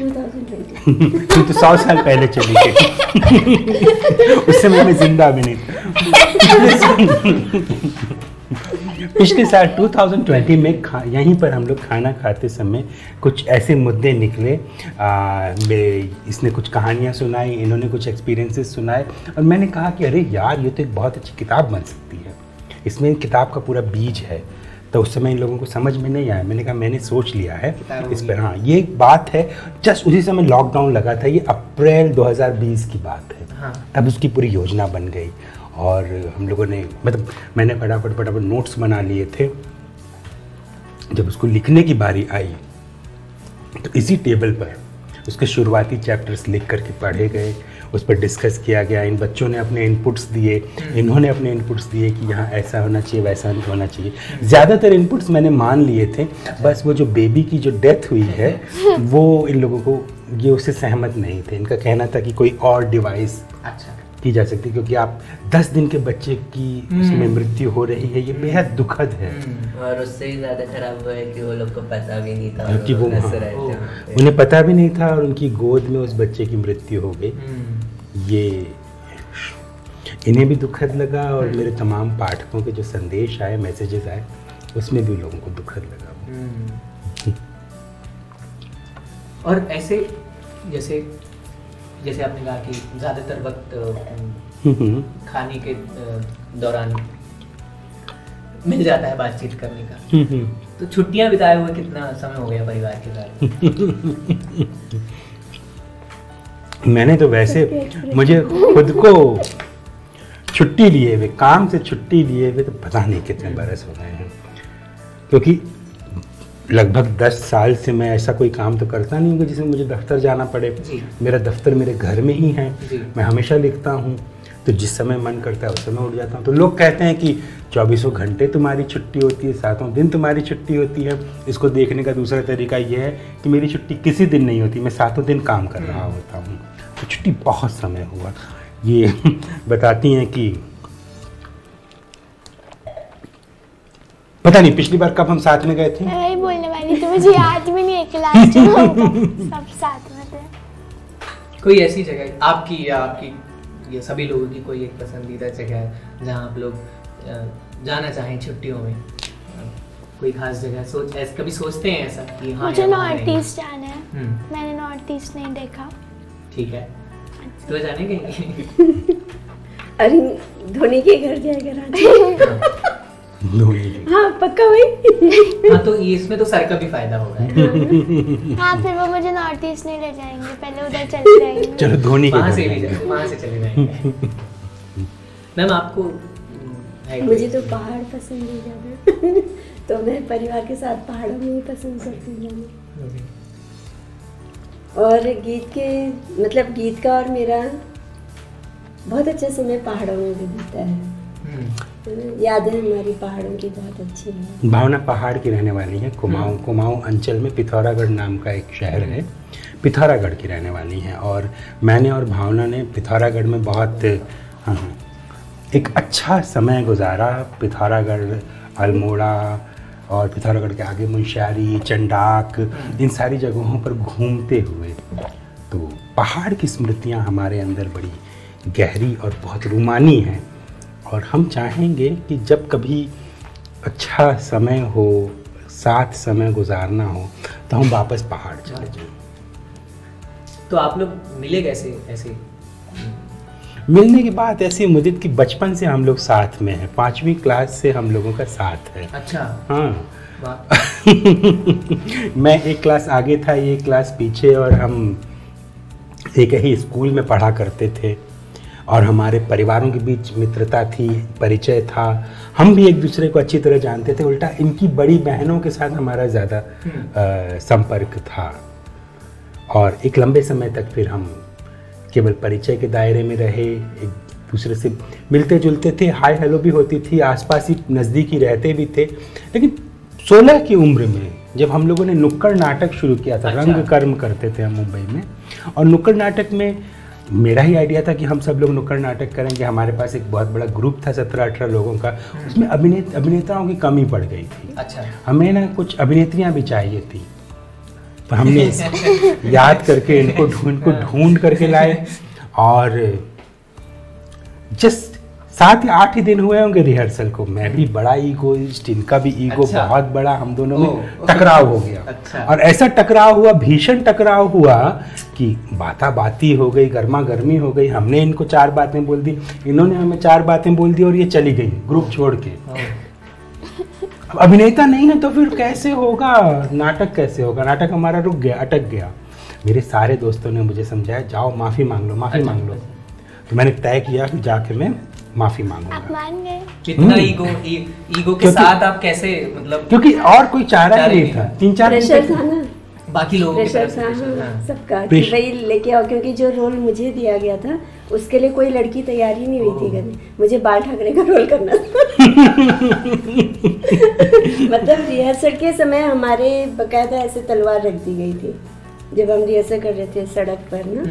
तो सौ साल पहले चली गई। उससे मैंने जिंदा भी नहीं। पिछले साल दो हज़ार बीस में खा यहीं पर हम लोग खाना खाते समय कुछ ऐसे मुद्दे निकले, आ, इसने कुछ कहानियाँ सुनाई, इन्होंने कुछ एक्सपीरियंसेस सुनाए और मैंने कहा कि अरे यार ये तो एक बहुत अच्छी किताब बन सकती है, इसमें किताब का पूरा बीज है। तो उस समय इन लोगों को समझ में नहीं आया, मैंने कहा मैंने सोच लिया है इस पर। हाँ, ये एक बात है, जस्ट उसी समय लॉकडाउन लगा था, ये अप्रैल दो हज़ार बीस की बात है। हाँ। तब उसकी पूरी योजना बन गई और हम लोगों ने मतलब मैंने फटाफट फटाफट नोट्स बना लिए थे। जब उसको लिखने की बारी आई तो इसी टेबल पर उसके शुरुआती चैप्टर्स लिख करके पढ़े गए, उस पर डिस्कस किया गया, इन बच्चों ने अपने इनपुट्स दिए, इन्होंने अपने इनपुट्स दिए कि यहाँ ऐसा होना चाहिए वैसा होना चाहिए। ज़्यादातर इनपुट्स मैंने मान लिए थे, बस वो जो बेबी की जो डेथ हुई है वो इन लोगों को ये उससे सहमत नहीं थे। इनका कहना था कि कोई और डिवाइस अच्छा की जा सकती क्योंकि आप दस दिन के बच्चे की उसमें मृत्यु हो रही है, ये बेहद दुखद है। और उससे ही ज़्यादा खराब हुआ है कि वो लोग को पता भी नहीं था, कि वो उन्हें पता भी नहीं था और उनकी गोद में उस बच्चे की मृत्यु हो गई। ये इन्हें भी दुखद लगा और मेरे तमाम पाठकों के जो संदेश आए, मैसेजेस आए, उसमें भी लोगों को दुखद लगा। और ऐसे जैसे जैसे आपने कहा कि ज़्यादातर वक्त खाने के दौरान मिल जाता है बातचीत करने का, तो छुट्टियां बिताए हुए कितना समय हो गया परिवार के साथ? मैंने तो वैसे मुझे खुद को छुट्टी लिए हुए, काम से छुट्टी लिए हुए तो पता नहीं कितने बरस हो गए हैं, क्योंकि लगभग दस साल से मैं ऐसा कोई काम तो करता नहीं हूँ जिसमें मुझे दफ्तर जाना पड़े। मेरा दफ्तर मेरे घर में ही है, मैं हमेशा लिखता हूँ तो जिस समय मन करता है उस समय उठ जाता हूँ। तो लोग कहते हैं कि चौबीसों घंटे तुम्हारी छुट्टी होती है, सातों दिन तुम्हारी छुट्टी होती है। इसको देखने का दूसरा तरीका यह है कि मेरी छुट्टी किसी दिन नहीं होती, मैं सातों दिन काम कर रहा होता हूँ। तो छुट्टी बहुत समय हुआ। ये बताती हैं कि पता नहीं पिछली बार कब हम साथ में गए थे। मैं वही बोलने वाली थी, मुझे याद भी नहीं है कि लास्ट सब साथ में थे। कोई ऐसी जगह आपकी या आपकी या सभी लोगों की कोई एक पसंदीदा जगह जहां आप लोग जाना चाहें छुट्टियों में? कोई खास जगह सोच ऐसा कभी सोचते हैं ऐसा कि हाँ मुझे नॉर्थ ईस्ट जाना है? मैंने नॉर्थ ईस्ट नहीं देखा। ठीक है, तो जाने कहीं अरिन धोनी के घर जाएगा। हाँ पक्का वही। हाँ तो इसमें तो सर का भी फायदा होगा। हाँ फिर वो मुझे नॉर्थ ईस्ट नहीं ले जाएंगे, पहले उधर चले जाएंगे। चलो धोनी वहाँ से ले जाएंगे, वहाँ से चले जाएंगे। मैम आपको? मुझे तो पहाड़ पसंद नहीं ज़्यादा, तो मैं परिवार के साथ पहाड़ों में ही पसंद करती हूँ। और गीत के मतलब गीत का और मेरा बहुत अच्छे समय पहाड़ों में भी बीता है। यादें हमारी पहाड़ों की बहुत अच्छी हैं। भावना पहाड़ की रहने वाली है, कुमाऊं कुमाऊं अंचल में पिथौरागढ़ नाम का एक शहर है, पिथौरागढ़ की रहने वाली हैं। और मैंने और भावना ने पिथौरागढ़ में बहुत हाँ, एक अच्छा समय गुजारा। पिथौरागढ़, अल्मोड़ा और पिथौरागढ़ के आगे मुंशियारी, चंडाक, इन सारी जगहों पर घूमते हुए तो पहाड़ की स्मृतियाँ हमारे अंदर बड़ी गहरी और बहुत रूमानी हैं। और हम चाहेंगे कि जब कभी अच्छा समय हो, साथ समय गुजारना हो, तो हम वापस पहाड़ चले जाएं। तो आप लोग मिले कैसे? ऐसे मिलने के बाद ऐसे मुदित की बचपन से हम लोग साथ में हैं, पाँचवीं क्लास से हम लोगों का साथ है। अच्छा हाँ मैं एक क्लास आगे था, ये क्लास पीछे, और हम एक ही स्कूल में पढ़ा करते थे और हमारे परिवारों के बीच मित्रता थी, परिचय था। हम भी एक दूसरे को अच्छी तरह जानते थे, उल्टा इनकी बड़ी बहनों के साथ हमारा ज़्यादा संपर्क था। और एक लंबे समय तक फिर हम केवल परिचय के दायरे में रहे, एक दूसरे से मिलते जुलते थे, हाय हेलो भी होती थी, आसपास ही नज़दीक ही रहते भी थे। लेकिन सोलह की उम्र में जब हम लोगों ने नुक्कड़ नाटक शुरू किया था, अच्छा। रंग कर्म करते थे हम मुंबई में, और नुक्कड़ नाटक में मेरा ही आइडिया था कि हम सब लोग नुक्कड़ नाटक करेंगे। हमारे पास एक बहुत बड़ा ग्रुप था सत्रह अठारह लोगों का, उसमें अभिनेता अभिनेताओं की कमी पड़ गई थी। अच्छा। हमें ना कुछ अभिनेत्रियां भी चाहिए थी, तो हमने याद करके इनको ढूंढ को ढूंढ करके लाए। और जस्ट सात या आठ ही दिन हुए होंगे रिहर्सल को, मैं भी बड़ा ईगोइस्ट, इनका भी ईगो अच्छा। बहुत बड़ा, हम दोनों में टकराव हो गया। अच्छा। और ऐसा टकराव हुआ, भीषण टकराव हुआ कि बाता बाती हो गई, गर्मा गर्मी हो गई। हमने इनको चार बातें बोल दी, इन्होंने हमें चार बातें बोल दी, और ये चली गई ग्रुप छोड़ के। अब अभिनेता नहीं है तो फिर कैसे होगा नाटक, कैसे होगा नाटक? हमारा रुक गया, अटक गया। मेरे सारे दोस्तों ने मुझे समझाया, जाओ माफ़ी मांग लो, माफ़ी मांग लो। तो मैंने तय किया कि जाके मैं माफी मांगूंगा। आप मान गए? कितना ईगो, ईगो के साथ आप कैसे, मतलब क्योंकि और कोई चारा ही नहीं था। तीन चार बाकी लोगों के सबका वही लेके आओ, क्योंकि जो रोल मुझे दिया गया था उसके लिए कोई लड़की तैयार ही नहीं हुई थी करने। मुझे बाल ठाकरे का रोल करना मतलब रिहर्सल के समय हमारे बकायदा ऐसे तलवार रख दी गई थी जब हम रिहर्सल कर रहे थे सड़क पर ना,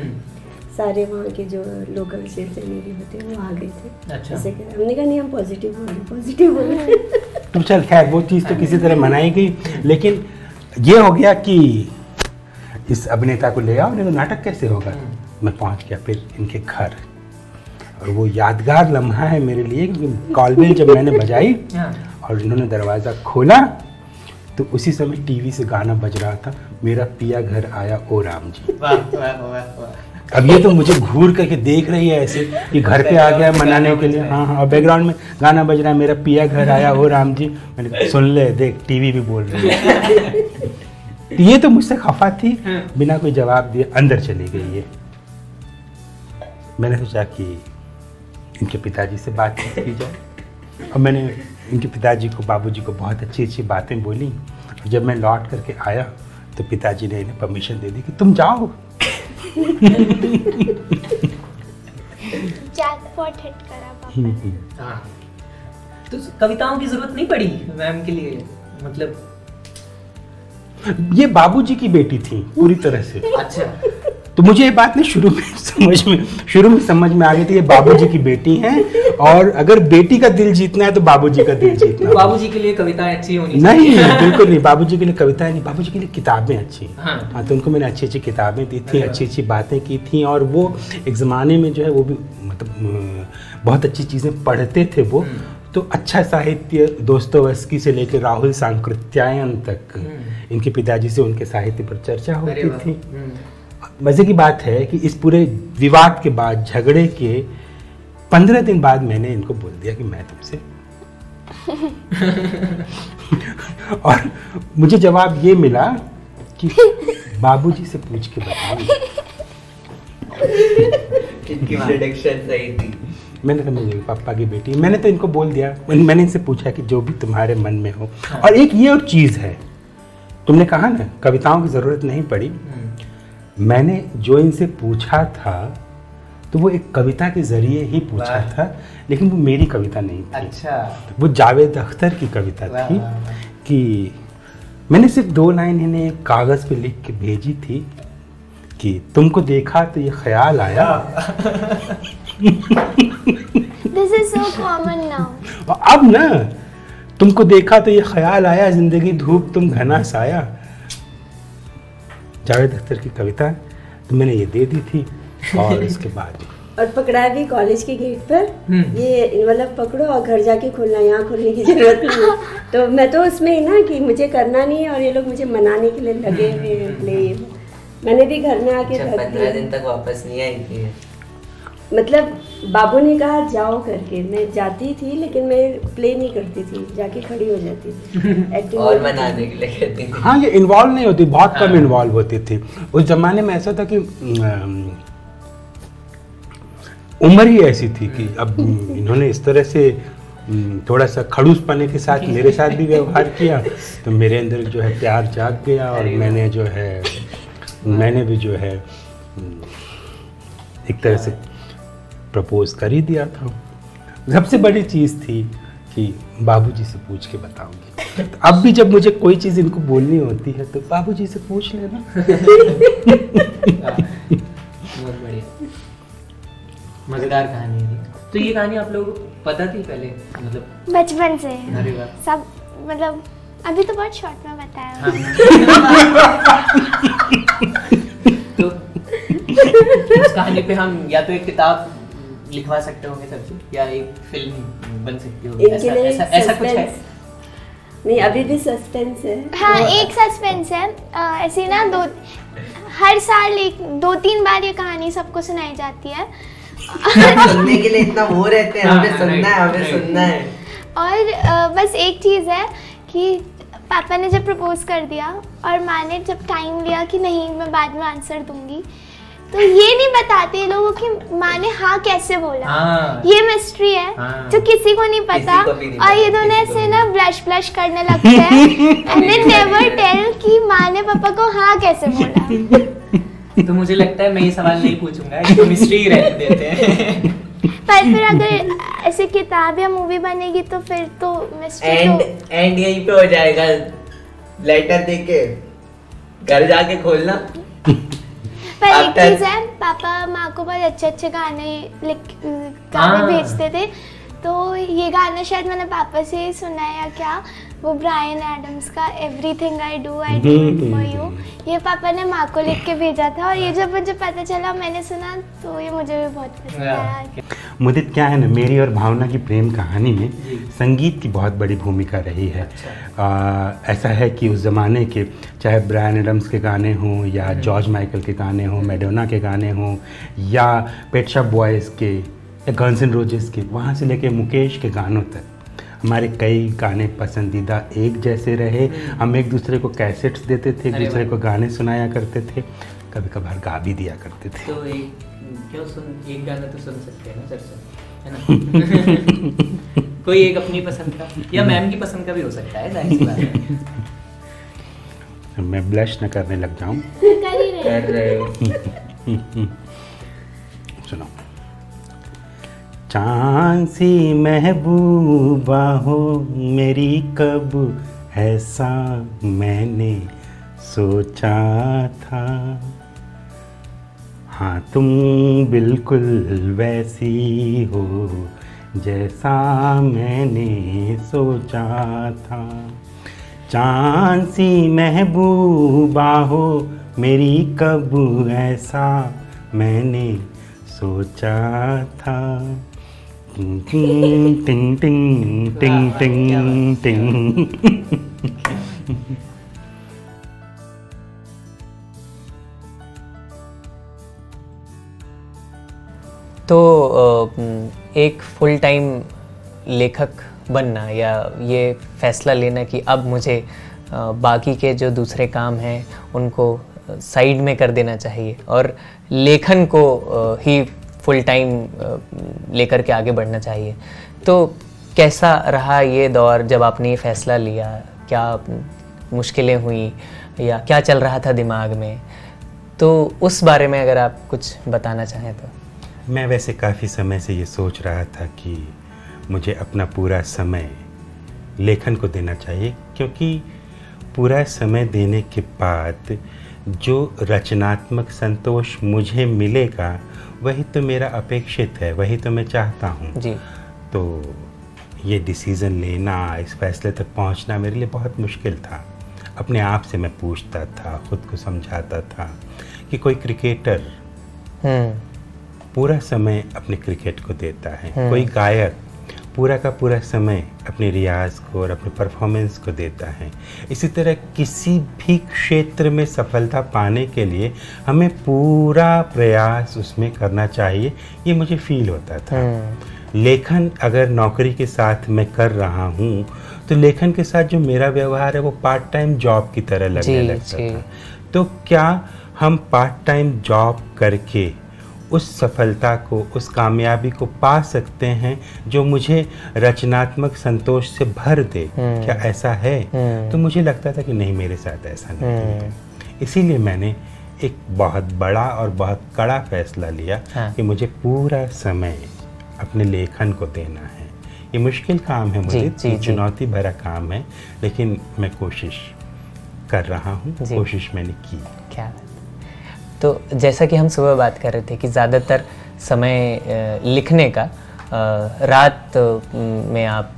सारे वहाँ के जो लोकल सेल्स एजेंट होते हैं वो आ गए थे। अच्छा। हमने कहा नहीं, हम पॉजिटिव बोले, पॉजिटिव बोले तो चल खैर वो चीज़ तो किसी तरह मनाई गई। लेकिन ये हो गया कि इस अभिनेता को ले आओ, नहीं तो नाटक कैसे होगा। मैं पहुँच गया फिर इनके घर, और वो यादगार लम्हा है मेरे लिए क्योंकि कॉल बेल जब मैंने बजाई और इन्होंने दरवाज़ा खोला तो उसी समय टीवी से गाना बज रहा था, मेरा पिया घर आया ओ राम जी। अब ये तो मुझे घूर करके देख रही है ऐसे कि घर पे आ गया मनाने के लिए। हाँ हाँ, और बैकग्राउंड में गाना बज रहा है, मेरा पिया घर आया हो राम जी। मैंने सुन ले, देख टीवी भी बोल रही है। ये तो मुझसे खफा थी, बिना कोई जवाब दिए अंदर चली गई ये। मैंने सोचा कि इनके पिताजी से बात की जाए, और मैंने इनके पिताजी को, बाबूजी को बहुत अच्छी अच्छी बातें बोली। जब मैं लौट करके आया तो पिताजी ने इन्हें परमिशन दे दी कि तुम जाओ। जैकपॉट हिट करा पापा। हाँ। तो कविताओं की जरूरत नहीं पड़ी मैम के लिए, मतलब ये बाबूजी की बेटी थी पूरी तरह से। अच्छा। तो मुझे ये बात नहीं शुरू में समझ में शुरू में समझ में आ गई थी, ये बाबूजी की बेटी हैं, और अगर बेटी का दिल जीतना है तो बाबूजी का दिल जीतना। बाबूजी के लिए कविताएं अच्छी होनी चाहिए। नहीं बिल्कुल नहीं, बाबूजी के लिए कविताएं नहीं, बाबूजी के लिए किताबें अच्छी। हाँ। हाँ, तो उनको मैंने अच्छी अच्छी किताबें दी थी, अच्छी अच्छी बातें की थी, और वो एक ज़माने में जो है वो भी मतलब बहुत अच्छी चीज़ें पढ़ते थे वो। तो अच्छा साहित्य दोस्तोवेस्की से लेकर राहुल सांकृत्यायन तक इनके पिताजी से उनके साहित्य पर चर्चा होती थी। मज़े की बात है कि इस पूरे विवाद के बाद, झगड़े के पंद्रह दिन बाद मैंने इनको बोल दिया कि मैं तुमसे और मुझे जवाब ये मिला कि बाबूजी से पूछ के बताओ। मैंने तो मुझे पापा की बेटी, मैंने तो इनको बोल दिया, मैंने इनसे पूछा कि जो भी तुम्हारे मन में हो। हाँ। और एक ये और चीज़ है, तुमने कहा ना कविताओं की ज़रूरत नहीं पड़ी, मैंने जो इनसे पूछा था तो वो एक कविता के ज़रिए ही पूछा था, लेकिन वो मेरी कविता नहीं थी। अच्छा। वो जावेद अख्तर की कविता थी कि मैंने सिर्फ दो लाइन इन्हें कागज़ पर लिख के भेजी थी कि तुमको देखा तो ये ख्याल आया। This is so common now। अब ना, तुमको देखा तो ये ख्याल आया, जिंदगी धूप तुम घना साया। जावेद अख्तर की कविता तो मैंने ये दे दी थी। और इसके बाद और पकड़ा भी कॉलेज के गेट पर, ये इनवल्प पकड़ो और घर जाके खोलना, यहाँ खोलने की जरूरत नहीं। तो मैं तो उसमें ना कि मुझे करना नहीं है और ये लोग मुझे मनाने के लिए लगे हुए। मैंने भी घर में आके पंद्रह दिन तक वापस नहीं आई थी। मतलब बाबू ने कहा जाओ करके, मैं जाती थी लेकिन मैं प्ले नहीं करती थी, जाके खड़ी हो जाती थी और मनाने के लिए कहती थी। हाँ, ये इन्वॉल्व नहीं होती, बहुत कम इन्वॉल्व होती थी। उस जमाने में ऐसा था कि उम्र ही ऐसी थी कि अब इन्होंने इस तरह से थोड़ा सा खड़ूस पने के साथ मेरे साथ भी व्यवहार किया तो मेरे अंदर जो है प्यार जाग गया और मैंने जो है मैंने भी जो है एक तरह से प्रपोज कर ही दिया था। सबसे बड़ी चीज़ थी कि बाबूजी से पूछ के बताऊंगी। तो अब भी जब मुझे कोई चीज़ इनको बोलनी होती है तो बाबूजी से पूछ लेना। बहुत बढ़िया, मज़ेदार कहानी है। तो ये कहानी आप लोगों को पता थी पहले, मतलब बचपन से सब, मतलब अभी तो बहुत शॉर्ट में बताया। हाँ। तो उस कहानी पे हम या तो एक किताब लिखवा सकते होंगे सबसे, या एक फिल्म बन सकती होगी। ऐसा, ऐसा, ऐसा कुछ है? नहीं, अभी भी सस्पेंस है। हाँ, एक सस्पेंस है। आ, ऐसे ना दो, हर साल एक दो तीन बार ये कहानी सबको सुनाई जाती है। सुनने के लिए इतना वो रहते हैं, हमें सुनना है, हमें सुनना है। और आ, बस एक चीज़ है कि पापा ने जब प्रपोज कर दिया और माँ ने जब टाइम लिया कि नहीं मैं बाद में आंसर दूंगी, तो ये नहीं बताते लोगों कि माँ ने हाँ कैसे बोला। हाँ। ये मिस्ट्री है। हाँ। जो किसी को नहीं पता, को नहीं और ये दोनों ऐसे ना ब्लश ब्लश करने लगते हैं एंड दे नेवर टेल कि माँ ने पापा को हाँ कैसे बोला। तो मुझे लगता है मैं ये सवाल नहीं पूछूंगा, ये तो मिस्ट्री रहने देते हैं। पर फिर अगर ऐसे किताब या मूवी बनेगी तो फिर तो मिस्ट्री एंड एंड यहीं पे हो जाएगा। लेटर देके घर जाके खोलना। पर एक चीज है, पापा माँ को बहुत अच्छे अच्छे गाने लिख गाने भेजते थे, तो ये गाना शायद मैंने पापा से ही सुना है या क्या, वो ब्रायन एडम्स का everything I do I do for you, ये पापा ने माँ को लिख के भेजा था। और ये जब मुझे पता चला, मैंने सुना, तो ये मुझे भी बहुत पसंद आया। मुदित, क्या है ना, मेरी और भावना की प्रेम कहानी में संगीत की बहुत बड़ी भूमिका रही है। अच्छा। आ, ऐसा है कि उस ज़माने के, चाहे ब्रायन एडम्स के गाने हों या जॉर्ज माइकल के गाने हों, मैडोना के गाने हों या पेट शॉप बॉयज़ के, गन्स एन्ड रोज़ेज़ के, वहाँ से लेके मुकेश के गानों तक हमारे कई गाने पसंदीदा एक जैसे रहे। हम एक दूसरे को कैसेट्स देते थे, एक दूसरे को गाने सुनाया करते थे, कभी कभार गा भी दिया करते थे। तो एक क्यों सुन, एक गाना तो सुन सकते हैं ना सर से, है ना? कोई एक अपनी पसंद का या मैम की पसंद का भी हो सकता है, जाहिर सी बात है। मैं ब्लश न करने लग जाऊँ। कर रहे हो। सुनो, चांद सी महबूबा हो मेरी, कब ऐसा मैंने सोचा था। हाँ, तुम बिल्कुल वैसी हो जैसा मैंने सोचा था। चांद सी महबूबा हो मेरी, कब ऐसा मैंने सोचा था। टिंग टिंग टिंग टिंग टिंग टिंग टिंग। तो एक फुल टाइम लेखक बनना या ये फैसला लेना कि अब मुझे बाकी के जो दूसरे काम हैं उनको साइड में कर देना चाहिए और लेखन को ही फुल टाइम लेकर के आगे बढ़ना चाहिए, तो कैसा रहा ये दौर जब आपने ये फैसला लिया? क्या मुश्किलें हुई या क्या चल रहा था दिमाग में? तो उस बारे में अगर आप कुछ बताना चाहें तो। मैं वैसे काफ़ी समय से ये सोच रहा था कि मुझे अपना पूरा समय लेखन को देना चाहिए, क्योंकि पूरा समय देने के बाद जो रचनात्मक संतोष मुझे मिलेगा वही तो मेरा अपेक्षित है, वही तो मैं चाहता हूँ जी। तो ये डिसीज़न लेना, इस फैसले तक पहुँचना मेरे लिए बहुत मुश्किल था। अपने आप से मैं पूछता था, खुद को समझाता था कि कोई क्रिकेटर पूरा समय अपने क्रिकेट को देता है, कोई गायक पूरा का पूरा समय अपने रियाज को और अपने परफॉर्मेंस को देता है। इसी तरह किसी भी क्षेत्र में सफलता पाने के लिए हमें पूरा प्रयास उसमें करना चाहिए, ये मुझे फील होता था। लेखन अगर नौकरी के साथ मैं कर रहा हूँ तो लेखन के साथ जो मेरा व्यवहार है वो पार्ट टाइम जॉब की तरह लगने लगता था। तो क्या हम पार्ट टाइम जॉब करके उस सफलता को, उस कामयाबी को पा सकते हैं जो मुझे रचनात्मक संतोष से भर दे? क्या ऐसा है? तो मुझे लगता था कि नहीं, मेरे साथ ऐसा नहीं है। इसीलिए मैंने एक बहुत बड़ा और बहुत कड़ा फैसला लिया, हाँ। कि मुझे पूरा समय अपने लेखन को देना है। ये मुश्किल काम है, मुझे चुनौती भरा काम है, लेकिन मैं कोशिश कर रहा हूँ, कोशिश मैंने की। क्या? तो जैसा कि हम सुबह बात कर रहे थे कि ज़्यादातर समय लिखने का रात में आप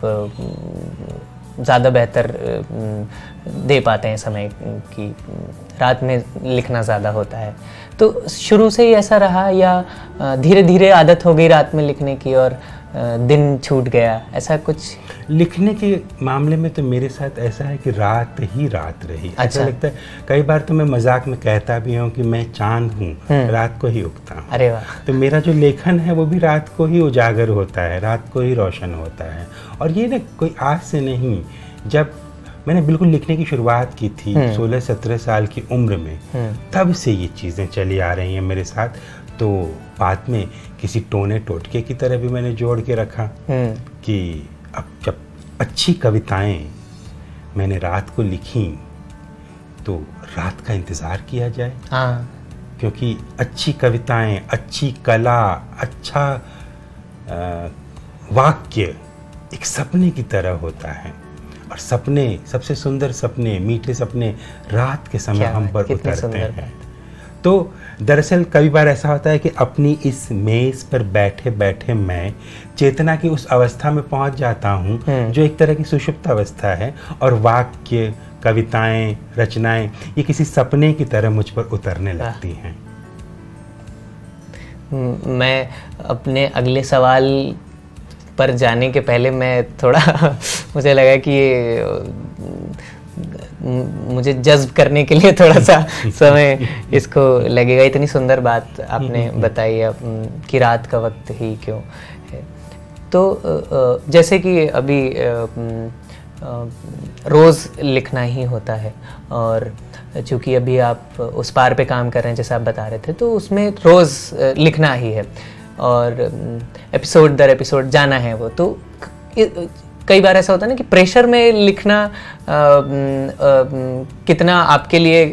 ज़्यादा बेहतर दे पाते हैं समय, कि रात में लिखना ज़्यादा होता है, तो शुरू से ही ऐसा रहा या धीरे धीरे आदत हो गई रात में लिखने की और दिन छूट गया, ऐसा कुछ? लिखने के मामले में तो मेरे साथ ऐसा है कि रात ही रात रही। अच्छा। ऐसा लगता है, कई बार तो मैं मजाक में कहता भी हूँ कि मैं चांद हूँ, रात को ही उगता हूँ। अरे वाह! तो मेरा जो लेखन है वो भी रात को ही उजागर होता है, रात को ही रोशन होता है। और ये ना कोई आज से नहीं, जब मैंने बिल्कुल लिखने की शुरुआत की थी सोलह सत्रह साल की उम्र में, तब से ये चीज़ें चली आ रही हैं मेरे साथ। तो बाद में किसी टोने टोटके की तरह भी मैंने जोड़ के रखा कि अब जब अच्छी कविताएं मैंने रात को लिखी तो रात का इंतज़ार किया जाए, क्योंकि अच्छी कविताएं, अच्छी कला, अच्छा आ, वाक्य एक सपने की तरह होता है, और सपने, सबसे सुंदर सपने, मीठे सपने रात के समय हम पर उतरते हैं। तो दरअसल कई बार ऐसा होता है कि अपनी इस मेज़ पर बैठे बैठे मैं चेतना की उस अवस्था में पहुंच जाता हूं जो एक तरह की सुषुप्त अवस्था है, और वाक्य, कविताएं, रचनाएं ये किसी सपने की तरह मुझ पर उतरने लगती हैं। मैं अपने अगले सवाल पर जाने के पहले मैं थोड़ा मुझे लगा कि ये मुझे जज्ब करने के लिए थोड़ा सा समय इसको लगेगा। इतनी सुंदर बात आपने बताई कि रात का वक्त ही क्यों है। तो जैसे कि अभी रोज़ लिखना ही होता है, और चूँकि अभी आप उस पार पे काम कर रहे हैं जैसा आप बता रहे थे, तो उसमें रोज़ लिखना ही है और एपिसोड दर एपिसोड जाना है वो, तो कई बार ऐसा होता है ना कि प्रेशर में लिखना आ, आ, कितना आपके लिए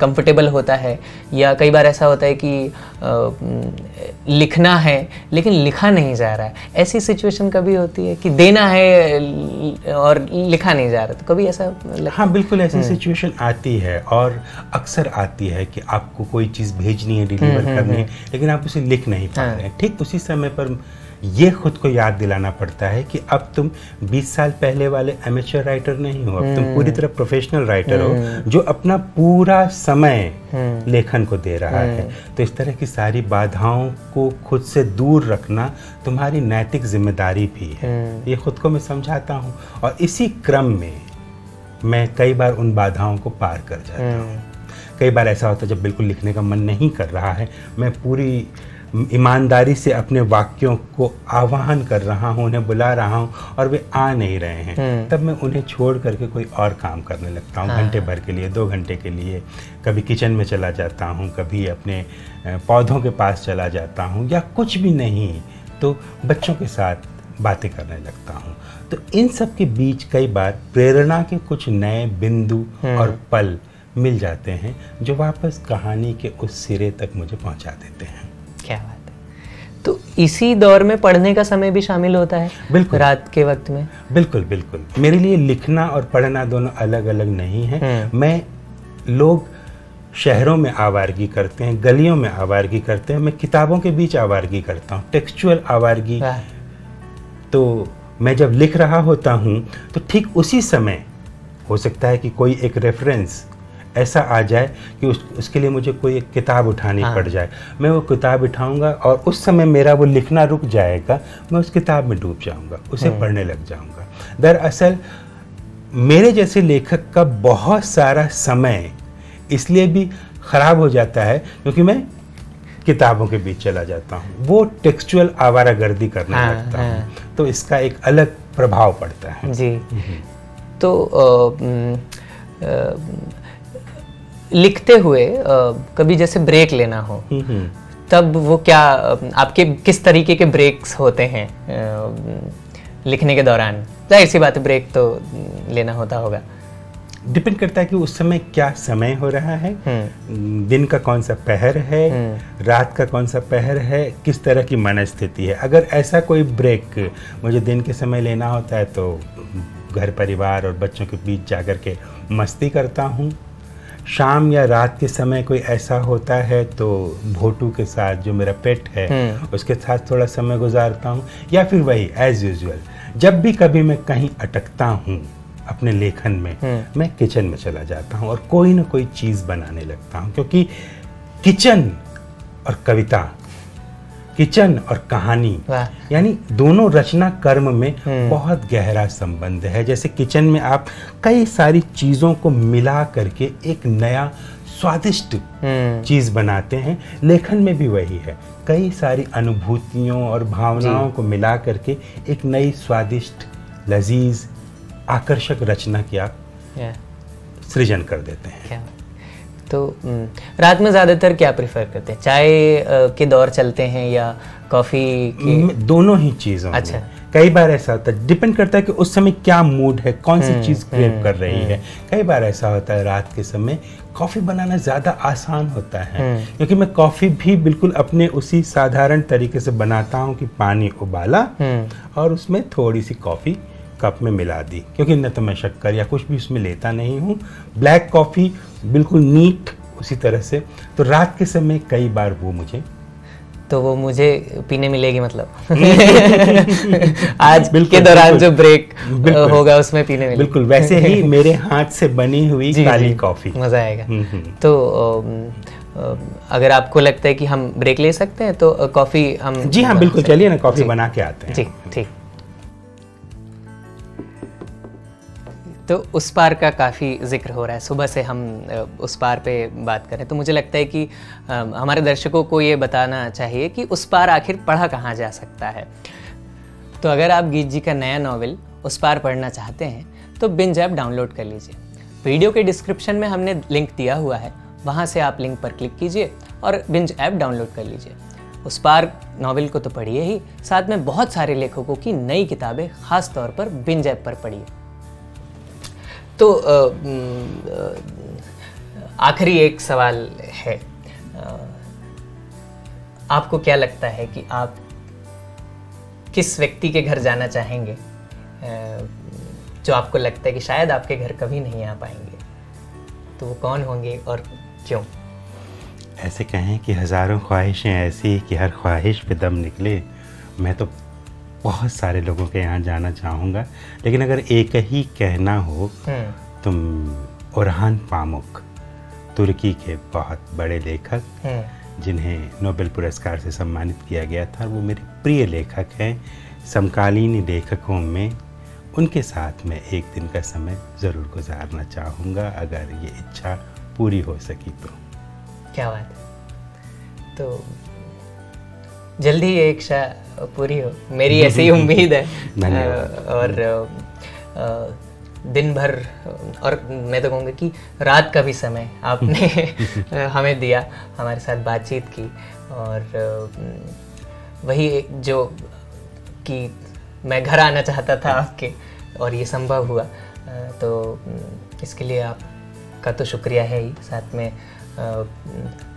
कंफर्टेबल होता है, या कई बार ऐसा होता है कि आ, लिखना है लेकिन लिखा नहीं जा रहा है, ऐसी सिचुएशन कभी होती है कि देना है और लिखा नहीं जा रहा, तो कभी ऐसा? हाँ, बिल्कुल ऐसी सिचुएशन आती है, और अक्सर आती है कि आपको कोई चीज़ भेजनी है, डिलीवर करनी है, लेकिन आप उसे लिख नहीं पा रहे हैं। ठीक उसी समय पर ये खुद को याद दिलाना पड़ता है कि अब तुम बीस साल पहले वाले एमेचर राइटर नहीं हो, अब तुम पूरी तरह प्रोफेशनल राइटर हो जो अपना पूरा समय लेखन को दे रहा है। तो इस तरह की सारी बाधाओं को खुद से दूर रखना तुम्हारी नैतिक जिम्मेदारी भी है, ये खुद को मैं समझाता हूँ। और इसी क्रम में मैं कई बार उन बाधाओं को पार कर जाता हूँ। कई बार ऐसा होता है जब बिल्कुल लिखने का मन नहीं कर रहा है, मैं पूरी ईमानदारी से अपने वाक्यों को आह्वान कर रहा हूँ, उन्हें बुला रहा हूँ और वे आ नहीं रहे हैं, तब मैं उन्हें छोड़ करके कोई और काम करने लगता हूँ, घंटे भर के लिए, दो घंटे के लिए। कभी किचन में चला जाता हूँ, कभी अपने पौधों के पास चला जाता हूँ, या कुछ भी नहीं तो बच्चों के साथ बातें करने लगता हूँ। तो इन सब के बीच कई बार प्रेरणा के कुछ नए बिंदु और पल मिल जाते हैं जो वापस कहानी के उस सिरे तक मुझे पहुँचा देते हैं। क्या बात है। तो इसी दौर में पढ़ने का समय भी शामिल होता है? बिल्कुल, रात के वक्त में। बिल्कुल बिल्कुल, मेरे लिए लिखना और पढ़ना दोनों अलग अलग नहीं है। मैं, लोग शहरों में आवारगी करते हैं, गलियों में आवारगी करते हैं, मैं किताबों के बीच आवारगी करता हूँ, टेक्सचुअल आवारगी। तो मैं जब लिख रहा होता हूँ तो ठीक उसी समय हो सकता है कि कोई एक रेफरेंस ऐसा आ जाए कि उस, उसके लिए मुझे कोई एक किताब उठानी हाँ। पड़ जाए। मैं वो किताब उठाऊंगा और उस समय मेरा वो लिखना रुक जाएगा, मैं उस किताब में डूब जाऊंगा, उसे पढ़ने लग जाऊंगा। दरअसल मेरे जैसे लेखक का बहुत सारा समय इसलिए भी खराब हो जाता है क्योंकि मैं किताबों के बीच चला जाता हूँ, वो टेक्सचुअल आवारागर्दी करने हाँ, लगता हाँ। हूँ, तो इसका एक अलग प्रभाव पड़ता है जी। तो आ, आ, लिखते हुए आ, कभी जैसे ब्रेक लेना हो, तब वो क्या आपके किस तरीके के ब्रेक्स होते हैं आ, लिखने के दौरान? जाहिर सी बात है ब्रेक तो लेना होता होगा। डिपेंड करता है कि उस समय क्या समय हो रहा है, दिन का कौन सा पहर है, रात का कौन सा पहर है, किस तरह की मनस्थिति है। अगर ऐसा कोई ब्रेक मुझे दिन के समय लेना होता है तो घर परिवार और बच्चों के बीच जाकर के मस्ती करता हूँ। शाम या रात के समय कोई ऐसा होता है तो बोटू के साथ, जो मेरा पेट है, उसके साथ थोड़ा समय गुजारता हूँ। या फिर वही एज यूजुअल, जब भी कभी मैं कहीं अटकता हूँ अपने लेखन में, मैं किचन में चला जाता हूँ और कोई ना कोई चीज़ बनाने लगता हूँ, क्योंकि किचन और कविता, किचन और कहानी, यानी दोनों रचना कर्म में बहुत गहरा संबंध है। जैसे किचन में आप कई सारी चीज़ों को मिला करके एक नया स्वादिष्ट चीज़ बनाते हैं, लेखन में भी वही है, कई सारी अनुभूतियों और भावनाओं को मिला करके एक नई स्वादिष्ट, लजीज, आकर्षक रचना की आप सृजन कर देते हैं। तो रात में ज़्यादातर क्या प्रेफर करते हैं, चाय के दौर चलते हैं या कॉफ़ी के? दोनों ही चीज़ों। अच्छा। कई बार ऐसा होता है, डिपेंड करता है कि उस समय क्या मूड है, कौन सी चीज़ क्रेव कर रही है। कई बार ऐसा होता है रात के समय कॉफ़ी बनाना ज़्यादा आसान होता है, क्योंकि मैं कॉफ़ी भी बिल्कुल अपने उसी साधारण तरीके से बनाता हूँ कि पानी उबाला और उसमें थोड़ी सी कॉफ़ी कप में मिला दी, क्योंकि न तो मैं शक्कर या कुछ भी उसमें लेता नहीं हूँ, ब्लैक कॉफ़ी बिल्कुल नीट उसी तरह से। तो रात के समय कई बार वो मुझे तो वो मुझे पीने मिलेगी, मतलब आज के दौरान जो ब्रेक होगा उसमें पीने मिलेगी। बिल्कुल वैसे ही मेरे हाथ से बनी हुई काली कॉफ़ी, मज़ा आएगा। तो अगर आपको लगता है कि हम ब्रेक ले सकते हैं तो कॉफ़ी हम, जी हाँ बिल्कुल, चलिए ना कॉफ़ी बना के आते हैं। जी ठीक। तो उस पार का काफ़ी जिक्र हो रहा है, सुबह से हम उस पार पे बात करें तो मुझे लगता है कि हमारे दर्शकों को ये बताना चाहिए कि उस पार आखिर पढ़ा कहाँ जा सकता है। तो अगर आप गीत जी का नया नॉवेल उस पार पढ़ना चाहते हैं तो बिंज ऐप डाउनलोड कर लीजिए। वीडियो के डिस्क्रिप्शन में हमने लिंक दिया हुआ है, वहाँ से आप लिंक पर क्लिक कीजिए और बिंज ऐप डाउनलोड कर लीजिए। उस पार नॉवेल को तो पढ़िए ही, साथ में बहुत सारे लेखकों की नई किताबें खास तौर पर बिंज ऐप पर पढ़िए। तो आखिरी एक सवाल है, आपको क्या लगता है कि आप किस व्यक्ति के घर जाना चाहेंगे जो आपको लगता है कि शायद आपके घर कभी नहीं आ पाएंगे, तो वो कौन होंगे और क्यों? ऐसे कहें कि हज़ारों ख्वाहिशें ऐसी कि हर ख्वाहिश पे दम निकले, मैं तो बहुत सारे लोगों के यहाँ जाना चाहूँगा, लेकिन अगर एक ही कहना हो तुम ओरहान पामुक, तुर्की के बहुत बड़े लेखक जिन्हें नोबेल पुरस्कार से सम्मानित किया गया था, वो मेरे प्रिय लेखक हैं। समकालीन लेखकों में उनके साथ मैं एक दिन का समय ज़रूर गुजारना चाहूँगा अगर ये इच्छा पूरी हो सकी तो। क्या बात है, तो जल्दी ये इच्छा पूरी हो, मेरी ऐसी उम्मीद है। और दिन भर, और मैं तो कहूँगा कि रात का भी समय आपने हमें दिया, हमारे साथ बातचीत की, और वही जो कि मैं घर आना चाहता था आपके, और ये संभव हुआ, तो इसके लिए आपका तो शुक्रिया है ही, साथ में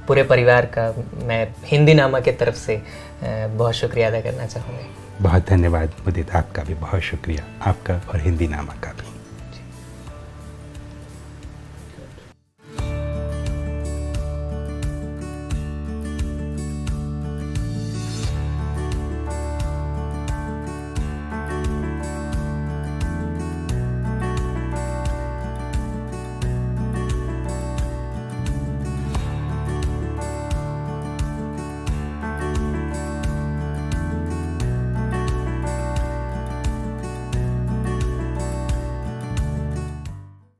पूरे परिवार का मैं हिंदी नामा के तरफ से बहुत शुक्रिया अदा करना चाहूँगा। बहुत धन्यवाद मुदित, आपका भी बहुत शुक्रिया, आपका और हिंदी नामा का भी।